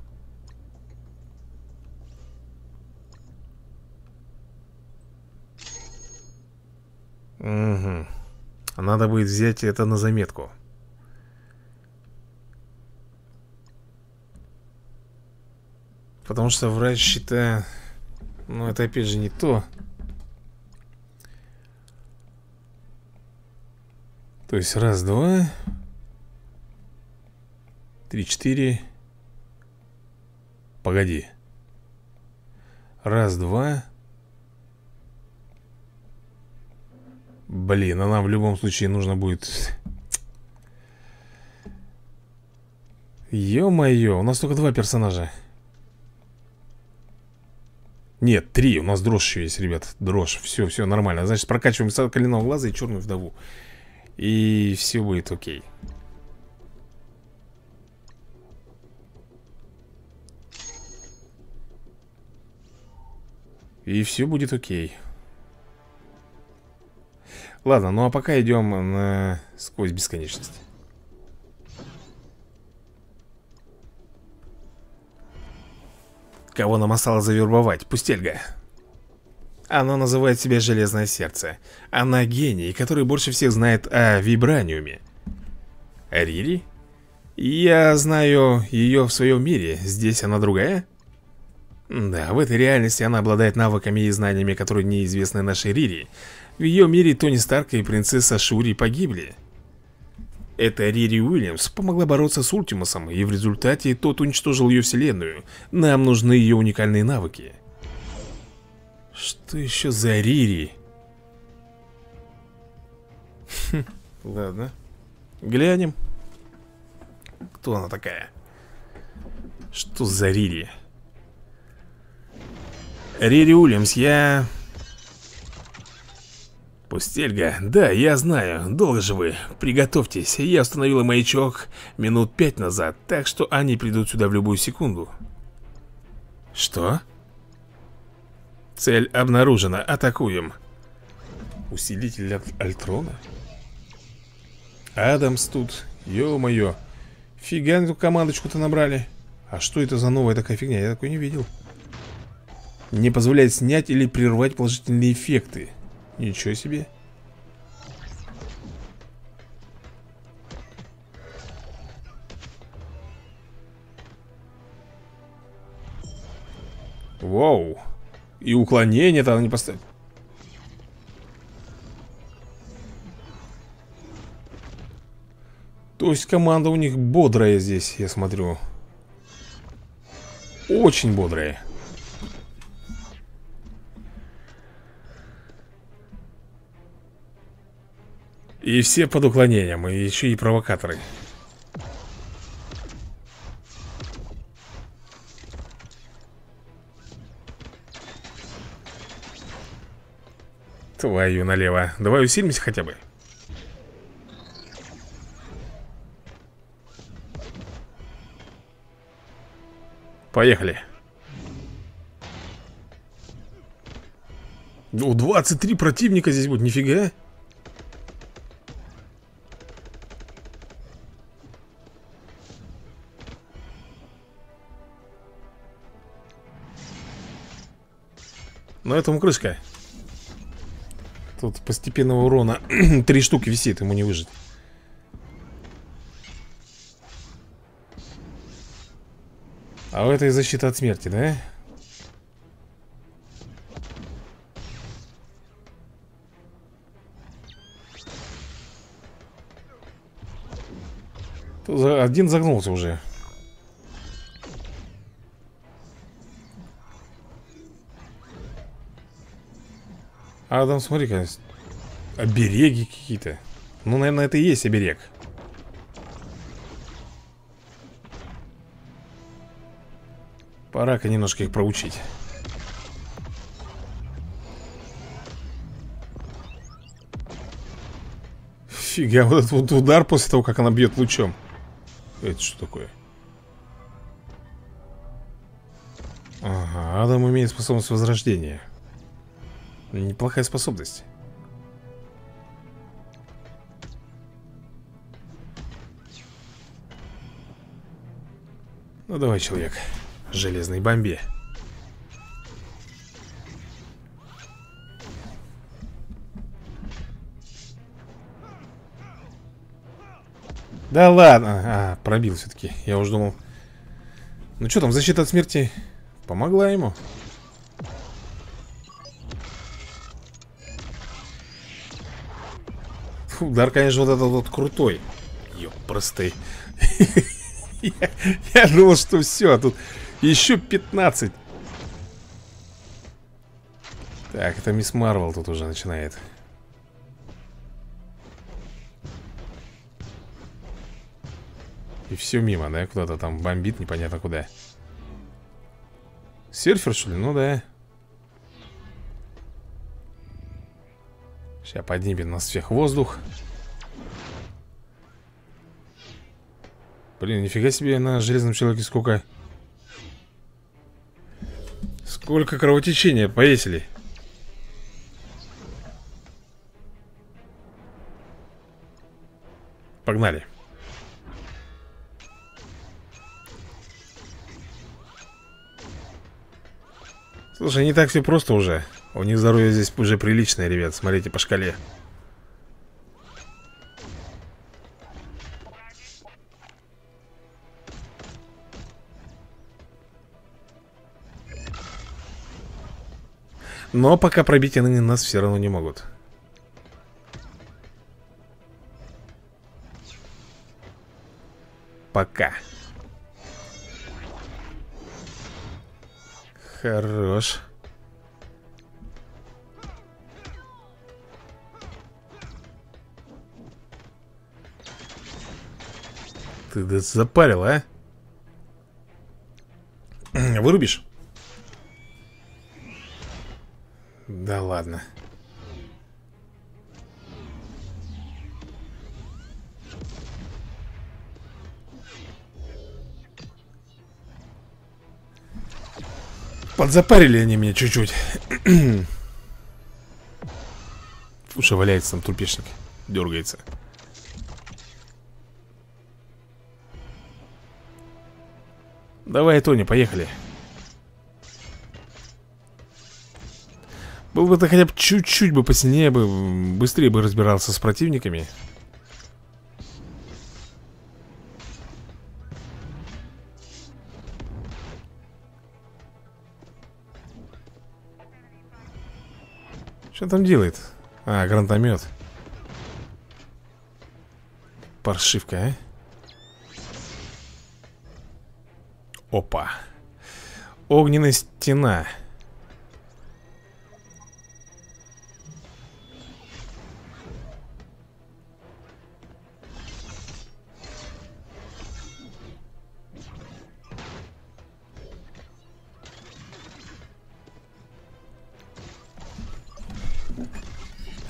Угу. Надо будет взять это на заметку. Потому что врач считает... Ну, это опять же не то. То есть раз, два, три, четыре. Погоди. Раз, два. Блин, а нам в любом случае нужно будет... Ё-моё, у нас только два персонажа. Нет, три, у нас дрожь еще есть, ребят. Дрожь, все, все нормально. Значит, прокачиваем Соколиного глаза и Черную вдову. И все будет окей. И все будет окей. Ладно, ну а пока идем на... сквозь бесконечность. Кого нам осталось завербовать? Пустельга. Она называет себя Железное сердце. Она гений, который больше всех знает о вибраниуме. Рири? Я знаю ее в своем мире. Здесь она другая? Да, в этой реальности она обладает навыками и знаниями, которые неизвестны нашей Рири. В ее мире Тони Старк и принцесса Шури погибли. Эта Рири Уильямс помогла бороться с Ультимусом, и в результате тот уничтожил ее вселенную. Нам нужны ее уникальные навыки. Что еще за Рири? Хм, ладно. Глянем. Кто она такая? Что за Рири? Рири Уильямс, я... Пустельга, да, я знаю, долго же вы. Приготовьтесь, я установила маячок минут пять назад, так что они придут сюда в любую секунду. Что? Цель обнаружена, атакуем. Усилитель от Альтрона? Адамс тут, ё-моё. Фига эту командочку-то набрали. А что это за новая такая фигня, я такой не видел. Не позволяет снять или прервать положительные эффекты. Ничего себе. Вау. И уклонение-то она не поставит. То есть команда у них бодрая здесь, я смотрю. Очень бодрая. И все под уклонением, и еще и провокаторы. Твою налево. Давай усилимся хотя бы. Поехали. Ну, двадцать три противника здесь будет, нифига. Но этому крышка. Тут постепенного урона три штуки висит, ему не выжить. А у этой защита от смерти, да? Тут один загнулся уже. А там, смотри-ка, обереги какие-то. Ну, наверное, это и есть оберег. Пора-ка немножко их проучить. Фига, вот этот вот удар после того, как она бьет лучом. Это что такое? Ага, Адам имеет способность возрождения. Неплохая способность. Ну давай, человек. Железный бомби. Да ладно. А, пробил все-таки. Я уже думал. Ну что там, защита от смерти помогла ему. Фу, удар, конечно, вот этот вот крутой. Ёпростый. я, я думал, что все, а тут еще пятнадцать. Так, это мисс Марвел тут уже начинает. И все мимо, да? Куда-то там бомбит, непонятно куда. Серфер, что ли? Ну да. Сейчас поднимет нас всех воздух. Блин, нифига себе на Железном Человеке сколько. Сколько кровотечения повесили. Погнали. Слушай, не так все просто уже. У них здоровье здесь уже приличное, ребят. Смотрите по шкале. Но пока пробить они нас все равно не могут. Пока. Хорош. Ты да запарил, а? Вырубишь? Да ладно. Подзапарили они меня чуть-чуть. Слушай, валяется там трупешник. Дергается. Давай, Тони, поехали. Был бы ты хотя бы чуть-чуть бы посильнее бы, быстрее бы разбирался с противниками. Что он там делает? А, гранатомет. Паршивка, а? Опа. Огненная стена.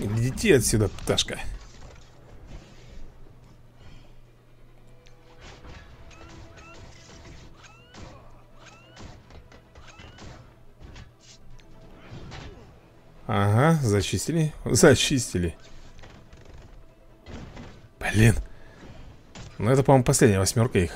Иди отсюда, пташка. Ага, зачистили. Зачистили. Блин. Ну это, по-моему, последняя восьмерка их.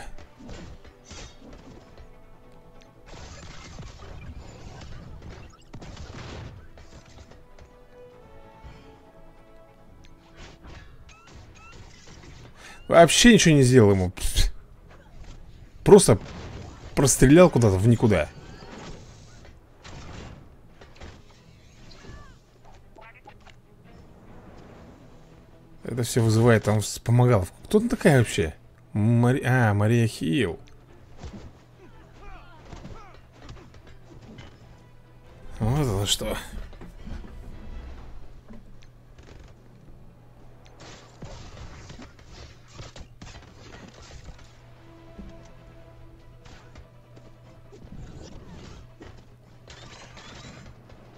Вообще ничего не сделал ему. Просто прострелял куда-то в никуда. Это все вызывает, там вспомогал. Кто она такая вообще? Мари... А, Мария Хилл. Вот это что.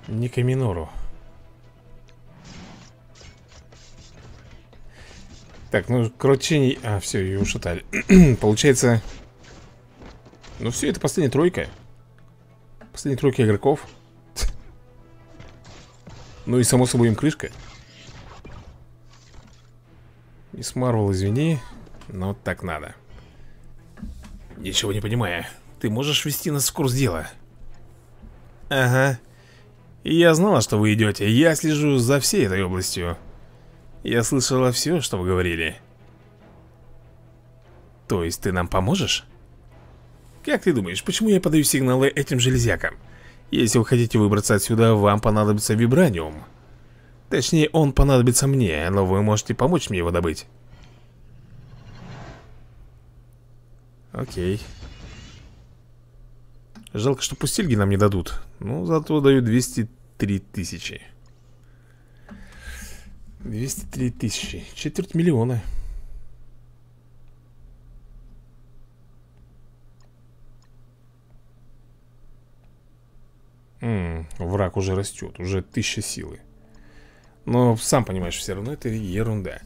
Ника Минору. Так, ну, короче, а, все, ее ушатали. Получается. Ну, все, это последняя тройка. Последний тройка игроков. Ну и само собой им крышка. Мисс Марвел, извини, но так надо. Ничего не понимаю. Ты можешь вести нас в курс дела? Ага. Я знала, что вы идете. Я слежу за всей этой областью. Я слышала все, что вы говорили. То есть ты нам поможешь? Как ты думаешь, почему я подаю сигналы этим железякам? Если вы хотите выбраться отсюда, вам понадобится вибраниум. Точнее, он понадобится мне, но вы можете помочь мне его добыть. Окей. Жалко, что пустельги нам не дадут. Ну, зато дают двести три тысячи. двести три тысячи. Четверть миллиона. М-м, враг уже растет. Уже тысяча силы. Но, сам понимаешь, все равно это ерунда.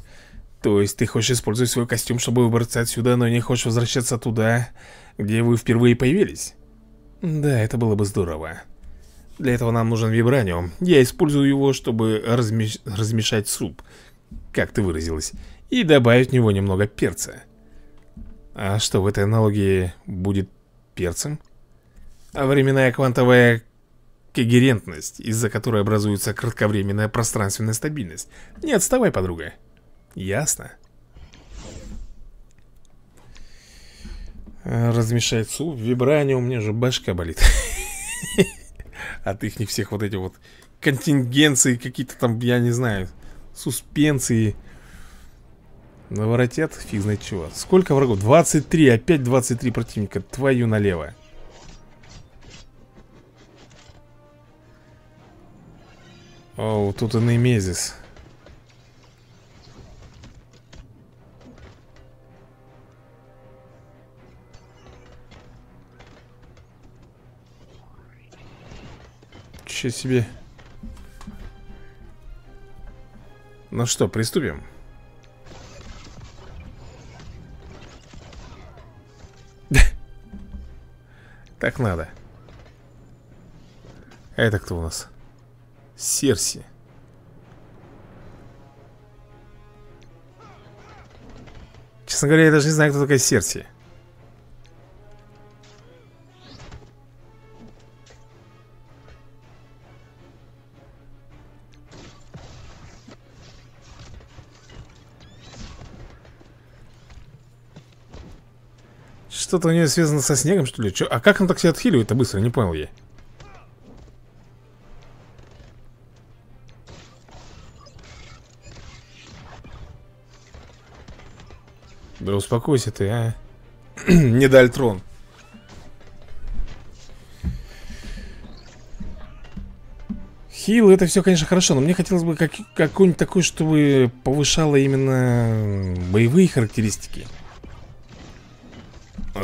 То есть ты хочешь использовать свой костюм, чтобы выбраться отсюда, но не хочешь возвращаться туда, где вы впервые появились? Да, это было бы здорово. Для этого нам нужен вибраниум. Я использую его, чтобы размеш... размешать суп, как ты выразилась, и добавить в него немного перца. А что в этой аналогии будет перцем? А временная квантовая когерентность, из-за которой образуется кратковременная пространственная стабильность. Не отставай, подруга. Ясно. Размешать суп, вибраниум, мне же башка болит от их не всех вот эти вот контингенции, какие-то там, я не знаю, суспенции. Наворотят, фиг знает чего. Сколько врагов? двадцать три, опять двадцать три противника, твою налево. О, тут и немезис. Че себе. Ну что, приступим? Так надо. Это кто у нас? Серси. Честно говоря, я даже не знаю, кто такая Серси. Что-то у нее связано со снегом, что ли? Че? А как он так себя отхиливает-то быстро? Не понял я. Да успокойся ты, а. Не Дальтрон. Хил, это все, конечно, хорошо, но мне хотелось бы как какую-нибудь такую, чтобы повышало именно боевые характеристики.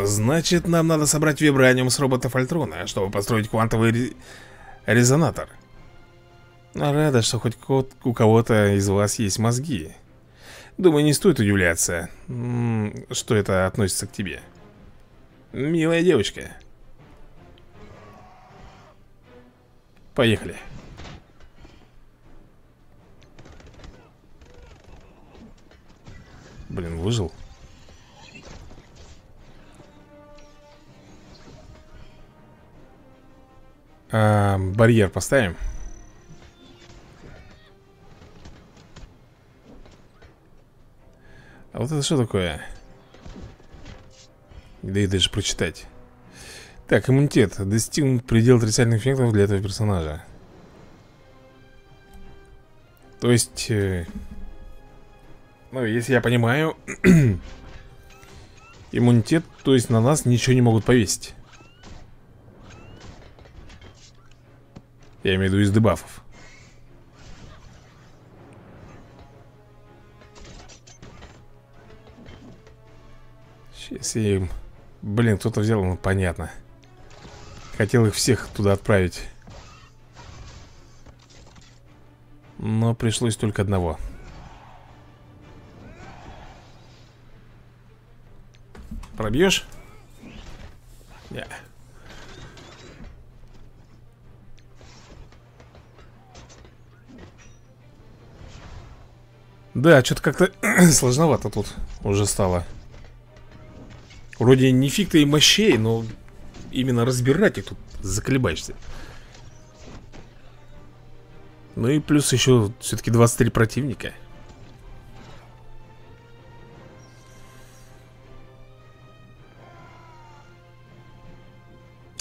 Значит, нам надо собрать вибраниум с робота Фальтрона, чтобы построить квантовый ре... резонатор. Рада, что хоть у кого-то из вас есть мозги. Думаю, не стоит удивляться, что это относится к тебе. Милая девочка. Поехали. Блин, выжил. А, барьер поставим. А вот это что такое? Да и даже прочитать. Так, иммунитет. Достигнут предел отрицательных эффектов для этого персонажа. То есть... Э, ну, если я понимаю... иммунитет, то есть на нас ничего не могут повесить. Я имею в виду из дебафов. Сейчас я им... Блин, кто-то взял, ну понятно. Хотел их всех туда отправить. Но пришлось только одного. Пробьешь? Нет. Да, что-то как-то сложновато тут уже стало. Вроде не фиг ты и мощей, но именно разбирать их тут заколебаешься. Ну и плюс еще все-таки двадцать три противника.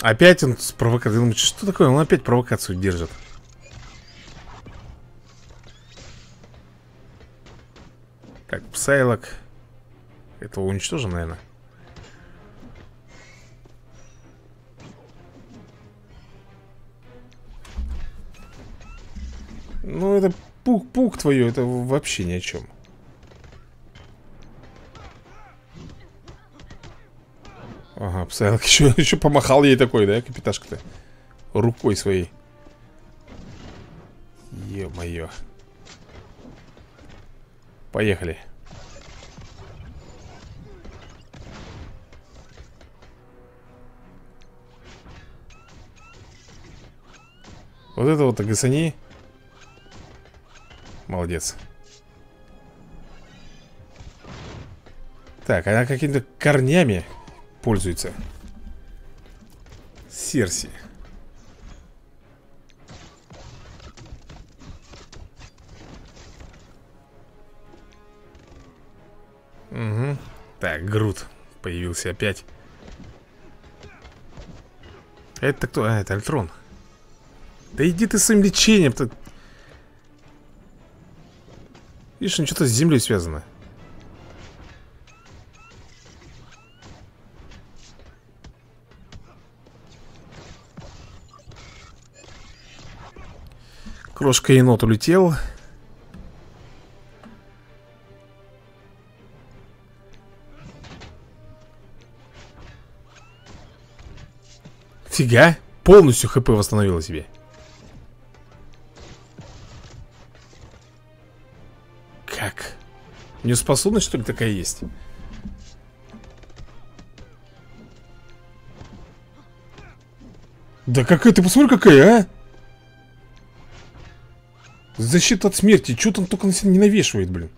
Опять он с провокацией. Думаю, что такое? Он опять провокацию держит. Так, псайлок. Этого уничтожим, наверное. Ну, это пук-пук твое, это вообще ни о чем. Ага, псайлок еще, еще помахал ей такой, да, капиташка-то? Рукой своей. Е-мое. Поехали. Вот это вот агасани. Молодец. Так, она какими-то корнями пользуется. Серси. Угу. Так, Грут появился опять. Это кто? А, это Альтрон. Да иди ты с своим лечением-то. Видишь, он что-то с землей связано. Крошка-енот улетел. Фига, полностью хп восстановила себе. Как? У нее способность, что ли, такая есть? Да какая, ты посмотри, какая, а? Защита от смерти, что там только на себя не навешивает, блин.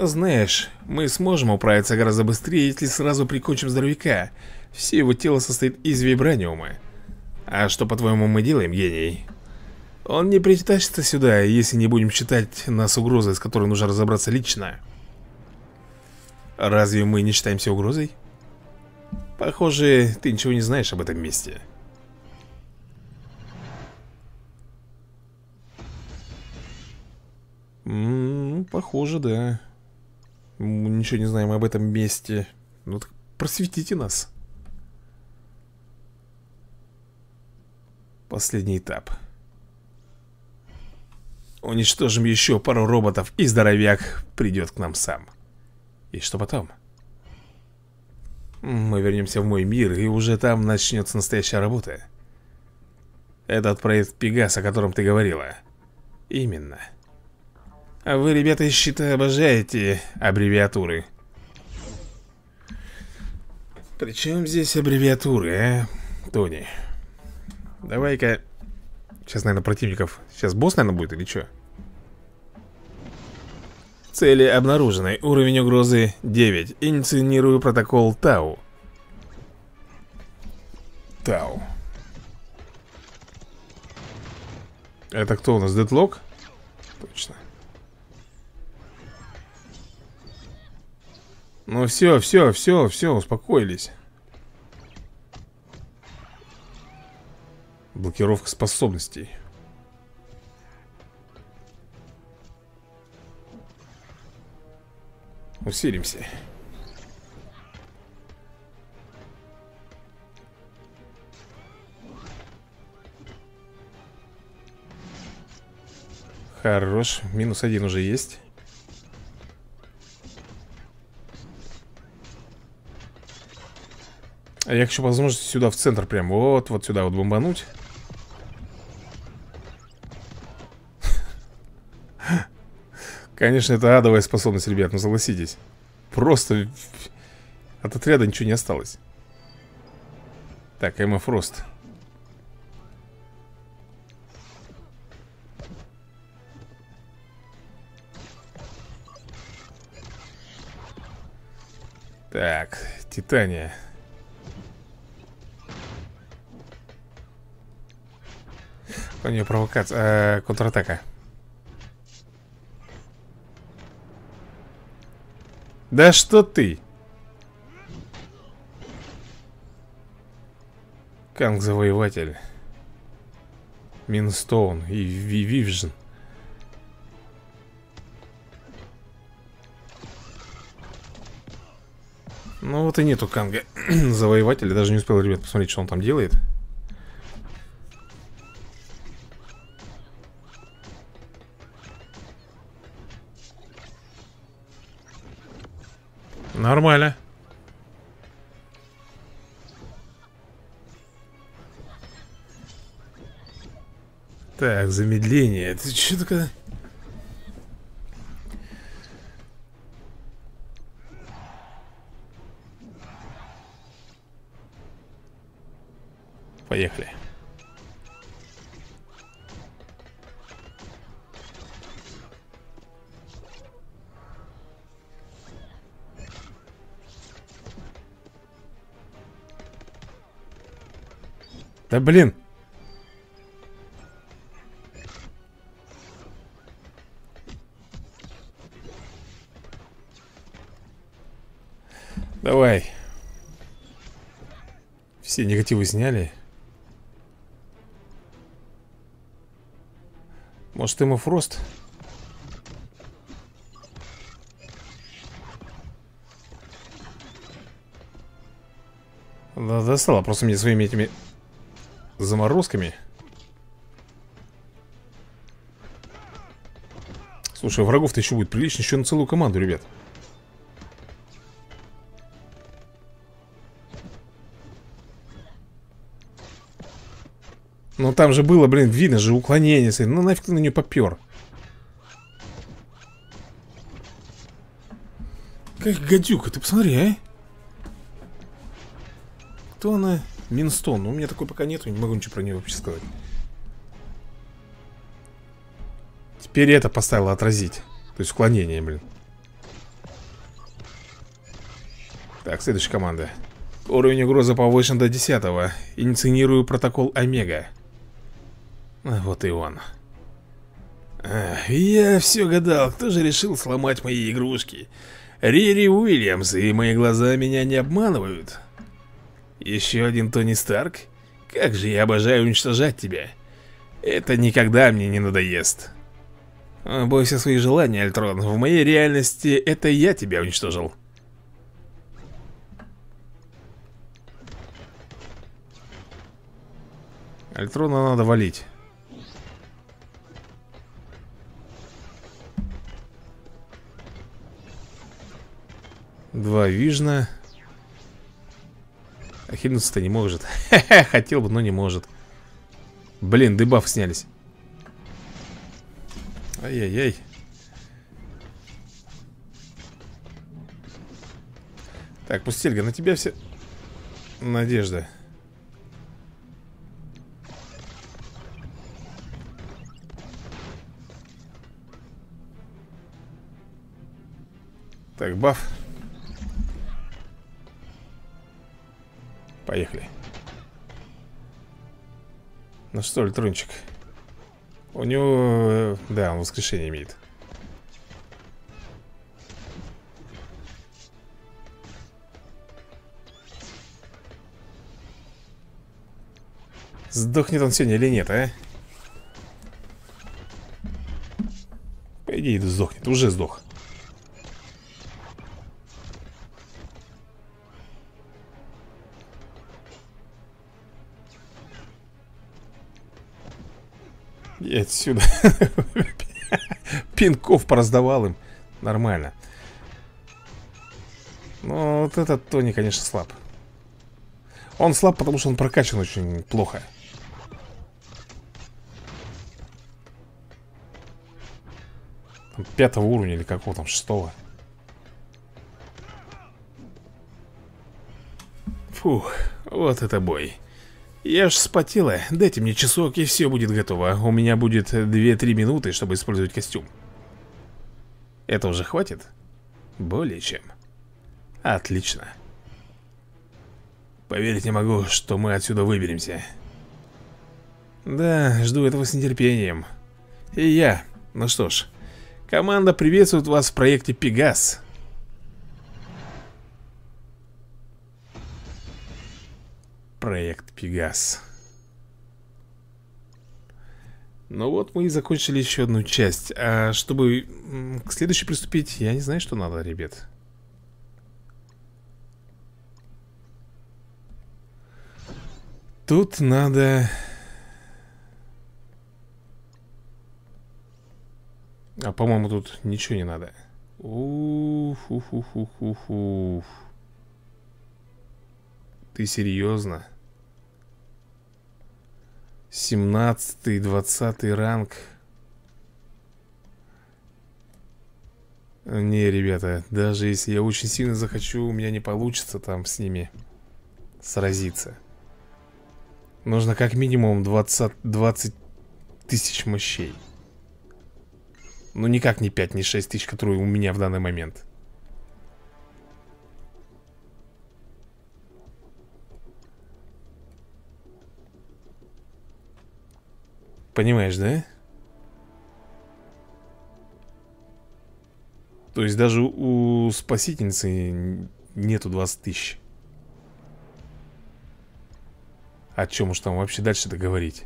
Знаешь, мы сможем управиться гораздо быстрее, если сразу прикончим здоровяка. Все его тело состоит из вибраниума. А что, по-твоему, мы делаем, гений? Он не притащится сюда, если не будем считать нас угрозой, с которой нужно разобраться лично. Разве мы не считаемся угрозой? Похоже, ты ничего не знаешь об этом месте. М-м, похоже, да. Мы ничего не знаем об этом месте. Ну так просветите нас. Последний этап. Уничтожим еще пару роботов, и здоровяк придет к нам сам. И что потом? Мы вернемся в мой мир, и уже там начнется настоящая работа. Этот проект Пегас, о котором ты говорила. Именно. А вы, ребята, я считаю, обожаете аббревиатуры. Причем здесь аббревиатуры, а, Тони? Давай-ка. Сейчас, наверное, противников. Сейчас босс, наверное, будет или что? Цели обнаружены. Уровень угрозы девять. Инициирую протокол Тау. Тау. Это кто у нас? Дедлок? Точно. Ну все, все, все, все, успокоились. Блокировка способностей. Усилимся. Хорош. Минус один уже есть. А я хочу возможность сюда в центр прям. Вот, вот сюда вот бомбануть. Конечно, это адовая способность, ребят, ну согласитесь. Просто от отряда ничего не осталось. Так, Эмма Фрост. Так, Титания. У нее провокация, э, контратака. Да что ты? Канг-завоеватель. Минстоун и Вивжин. Ну вот и нету Канга завоевателя. Даже не успел, ребят, посмотреть, что он там делает. Нормально. Так, замедление. Это что такое? Поехали. Да блин. Давай. Все негативы сняли. Может, ему фрост? Да, достала просто мне своими этими заморозками. Слушай, врагов-то еще будет прилично, еще на целую команду, ребят. Ну там же было, блин, видно же уклонение. Ну нафиг ты на нее попер? Как гадюка, ты посмотри, а? Кто она? Минстон. Ну, у меня такой пока нету, не могу ничего про нее вообще сказать. Теперь это поставило отразить. То есть уклонение, блин. Так, следующая команда. Уровень угрозы повышен до десятого. Инициирую протокол Омега. Вот и он. Ах, я все гадал, кто же решил сломать мои игрушки. Рири Уильямс, и мои глаза меня не обманывают. Еще один Тони Старк. Как же я обожаю уничтожать тебя. Это никогда мне не надоест. Бойся своих желаний, Альтрон. В моей реальности это я тебя уничтожил. Альтрона надо валить. Два вижна. Ахинуться-то не может. Хотел бы, но не может. Блин, дебаф снялись. Ай-яй-яй. Так, Пустельга, на тебя все... надежда. Так, баф. Поехали. Ну что, Альтрончик. У него... да, он воскрешение имеет. Сдохнет он сегодня или нет, а? По идее, сдохнет. Уже сдох. Я отсюда пинков пораздавал им. Нормально. Но вот этот Тони, конечно, слаб. Он слаб, потому что он прокачан очень плохо. Там пятого уровня или какого там, шестого. Фух, вот это бой. Я ж вспотела. Дайте мне часок, и все будет готово. У меня будет две-три минуты, чтобы использовать костюм. Это уже хватит? Более чем. Отлично. Поверить не могу, что мы отсюда выберемся. Да, жду этого с нетерпением. И я. Ну что ж, команда приветствует вас в проекте Пегас. Проект Пегас. Ну вот мы и закончили еще одну часть. А чтобы к следующей приступить, я не знаю, что надо, ребят. Тут надо... А по-моему тут ничего не надо. Уф-уф-уф-уф-уф. Ты серьезно? семнадцатый, двадцатый ранг. Не, ребята, даже если я очень сильно захочу, у меня не получится там с ними сразиться. Нужно как минимум двадцать, двадцать тысяч мощей. Ну никак не пять, не шесть тысяч, которые у меня в данный момент. Понимаешь, да? То есть даже у спасительницы нету двадцати тысяч. О чем уж там вообще дальше-то говорить?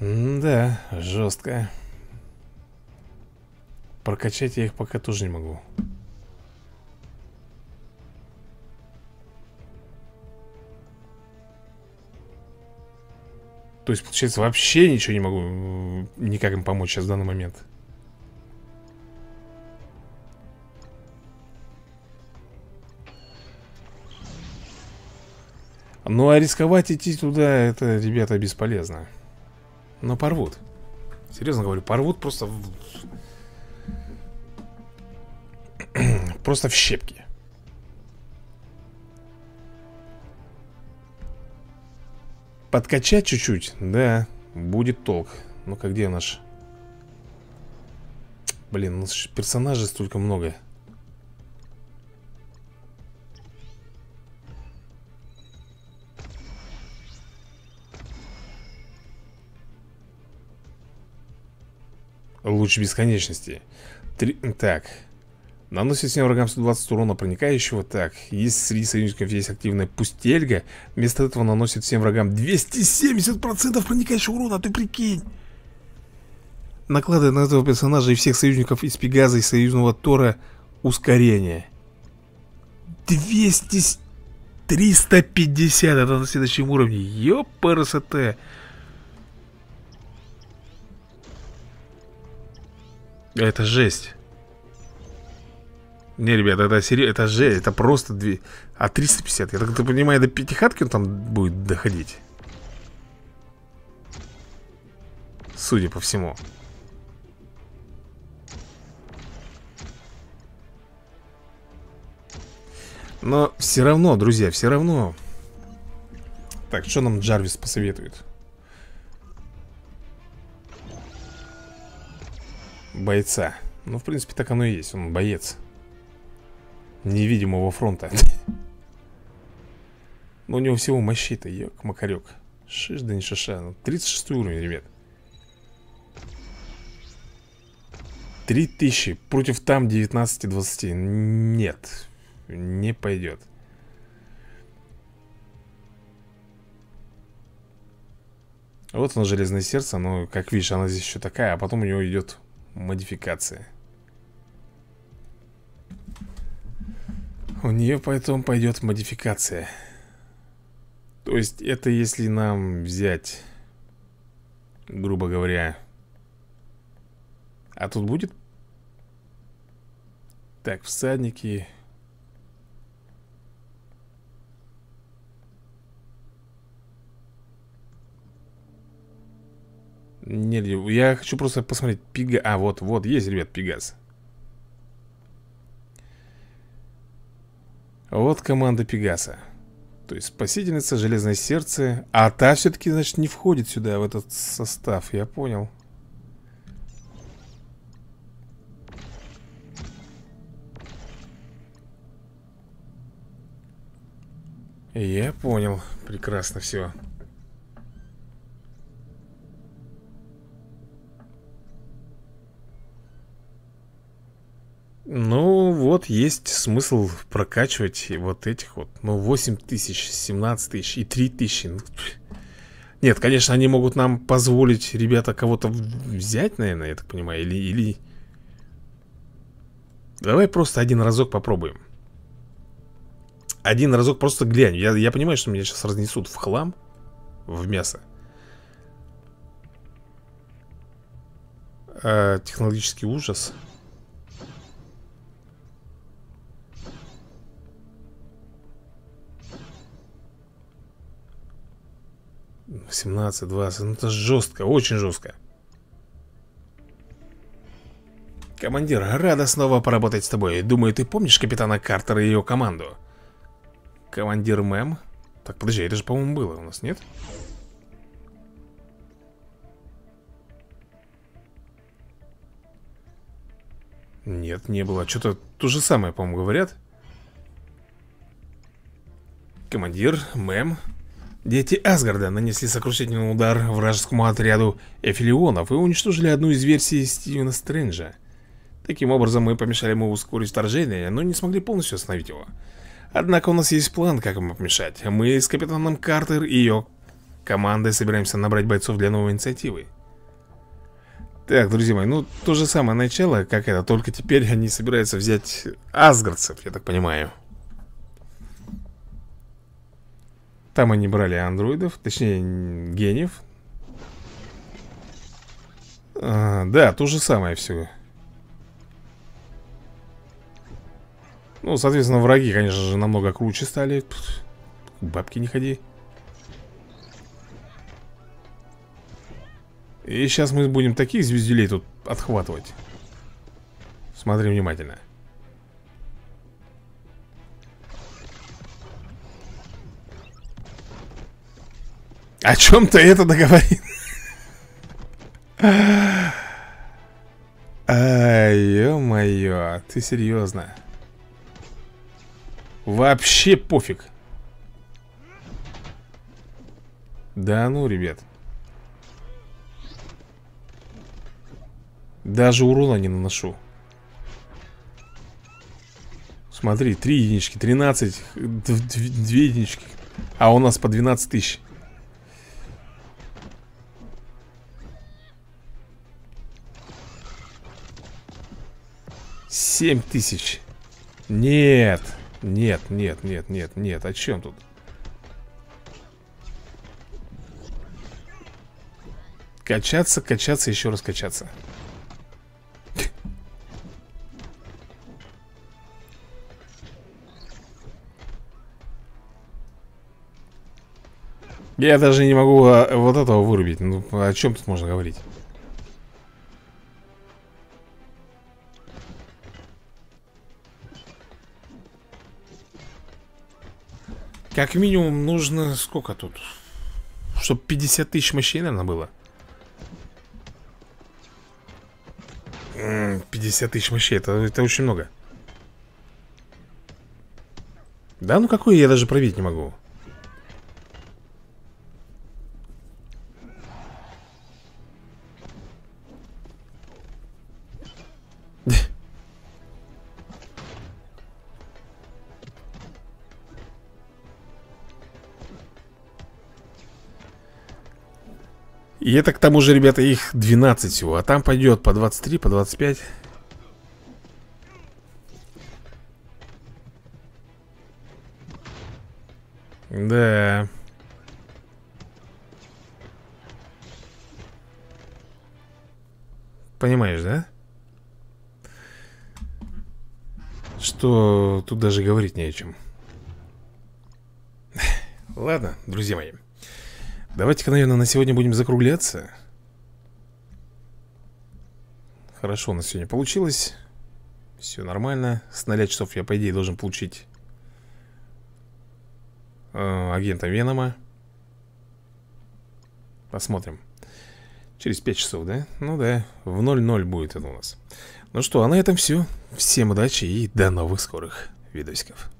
М-да, жестко. Прокачать я их пока тоже не могу. То есть, получается, вообще ничего не могу, никак им помочь сейчас в данный момент. Ну, а рисковать идти туда, это, ребята, бесполезно. Но порвут. Серьезно говорю, порвут просто... В... просто в щепки. Подкачать чуть-чуть, да, будет толк. Ну-ка, где наш? Блин, у нас персонажей столько много. Луч бесконечности. Три... Так. Наносит всем врагам сто двадцать урона проникающего. Так, если среди союзников есть активная пустельга, вместо этого наносит всем врагам двести семьдесят процентов проникающего урона, ты прикинь. Накладывает на этого персонажа и всех союзников из Пегаса и союзного Тора ускорение двести... триста пятьдесят. Это на следующем уровне. Ёпарасоте. Это жесть. Не, ребята, это серьезно, это же, это просто две... А триста пятьдесят, я так понимаю, до пятихатки он там будет доходить. Судя по всему. Но все равно, друзья, все равно. Так, что нам Джарвис посоветует? Бойца. Ну, в принципе, так оно и есть, он боец невидимого фронта. Но у него всего мощи-то, ёк-макарёк. Шиш да не шиша. тридцать шестой уровень, ребят. три тысячи против там девятнадцати-двадцати. Нет, не пойдет. Вот оно, железное сердце. Но, как видишь, она здесь еще такая. А потом у него идет модификация. У нее потом пойдет модификация. То есть это если нам взять, грубо говоря. А тут будет? Так, всадники. Не, я хочу просто посмотреть Пегас. А, вот, вот, есть, ребят, Пегас. Вот команда Пегаса. То есть Спасительница, Железное сердце. А та все-таки, значит, не входит сюда, в этот состав, я понял. Я понял, прекрасно все. Ну, вот есть смысл прокачивать вот этих вот. Ну, восемь тысяч, семнадцать тысяч и три тысячи. Нет, конечно, они могут нам позволить, ребята, кого-то взять, наверное, я так понимаю. Или, или... Давай просто один разок попробуем. Один разок просто глянь. Я, я понимаю, что меня сейчас разнесут в хлам, в мясо. А, технологический ужас. семнадцать, двадцать, ну это жестко, очень жестко. Командир, рада снова поработать с тобой. Думаю, ты помнишь капитана Картера и ее команду. Командир мэм. Так, подожди, это же, по-моему, было у нас, нет? Нет, не было. Что-то то же самое, по-моему, говорят. Командир, мэм. Дети Асгарда нанесли сокрушительный удар вражескому отряду эфилионов и уничтожили одну из версий Стивена Стрэнджа. Таким образом, мы помешали ему ускорить вторжение, но не смогли полностью остановить его. Однако у нас есть план, как ему помешать. Мы с капитаном Картер и ее командой собираемся набрать бойцов для новой инициативы. Так, друзья мои, ну то же самое начало, как это, только теперь они собираются взять асгардцев, я так понимаю. Там они брали андроидов, точнее гениев. а, Да, то же самое все. Ну, соответственно, враги, конечно же, намного круче стали. Пфф, бабки не ходи. И сейчас мы будем таких звезделей тут отхватывать. Смотри внимательно. О чем-то это договорит. А, ё-моё, ты серьезно? Вообще пофиг. Да ну, ребят. Даже урона не наношу. Смотри, три единички, тринадцать, две единички. А у нас по двенадцать тысяч. семь тысяч. Нет. Нет, нет, нет, нет, нет. О чем тут? Качаться, качаться, еще раз качаться. Я даже не могу вот этого вырубить. Ну, о чем тут можно говорить? Как минимум нужно, сколько тут? Чтоб пятьдесят тысяч мощей, наверное, было. пятьдесят тысяч мощей, это, это очень много. Да, ну какой я даже пробить не могу. И это к тому же, ребята, их двенадцать всего. А там пойдет по двадцать три, по двадцать пять. Да. Понимаешь, да? Что тут даже говорить не о чем. Ладно, друзья мои. Давайте-ка, наверное, на сегодня будем закругляться. Хорошо у нас сегодня получилось. Все нормально. С ноля часов я, по идее, должен получить э, агента Венома. Посмотрим. Через пять часов, да? Ну да, в ноль ноль будет это у нас. Ну что, а на этом все. Всем удачи и до новых скорых видосиков.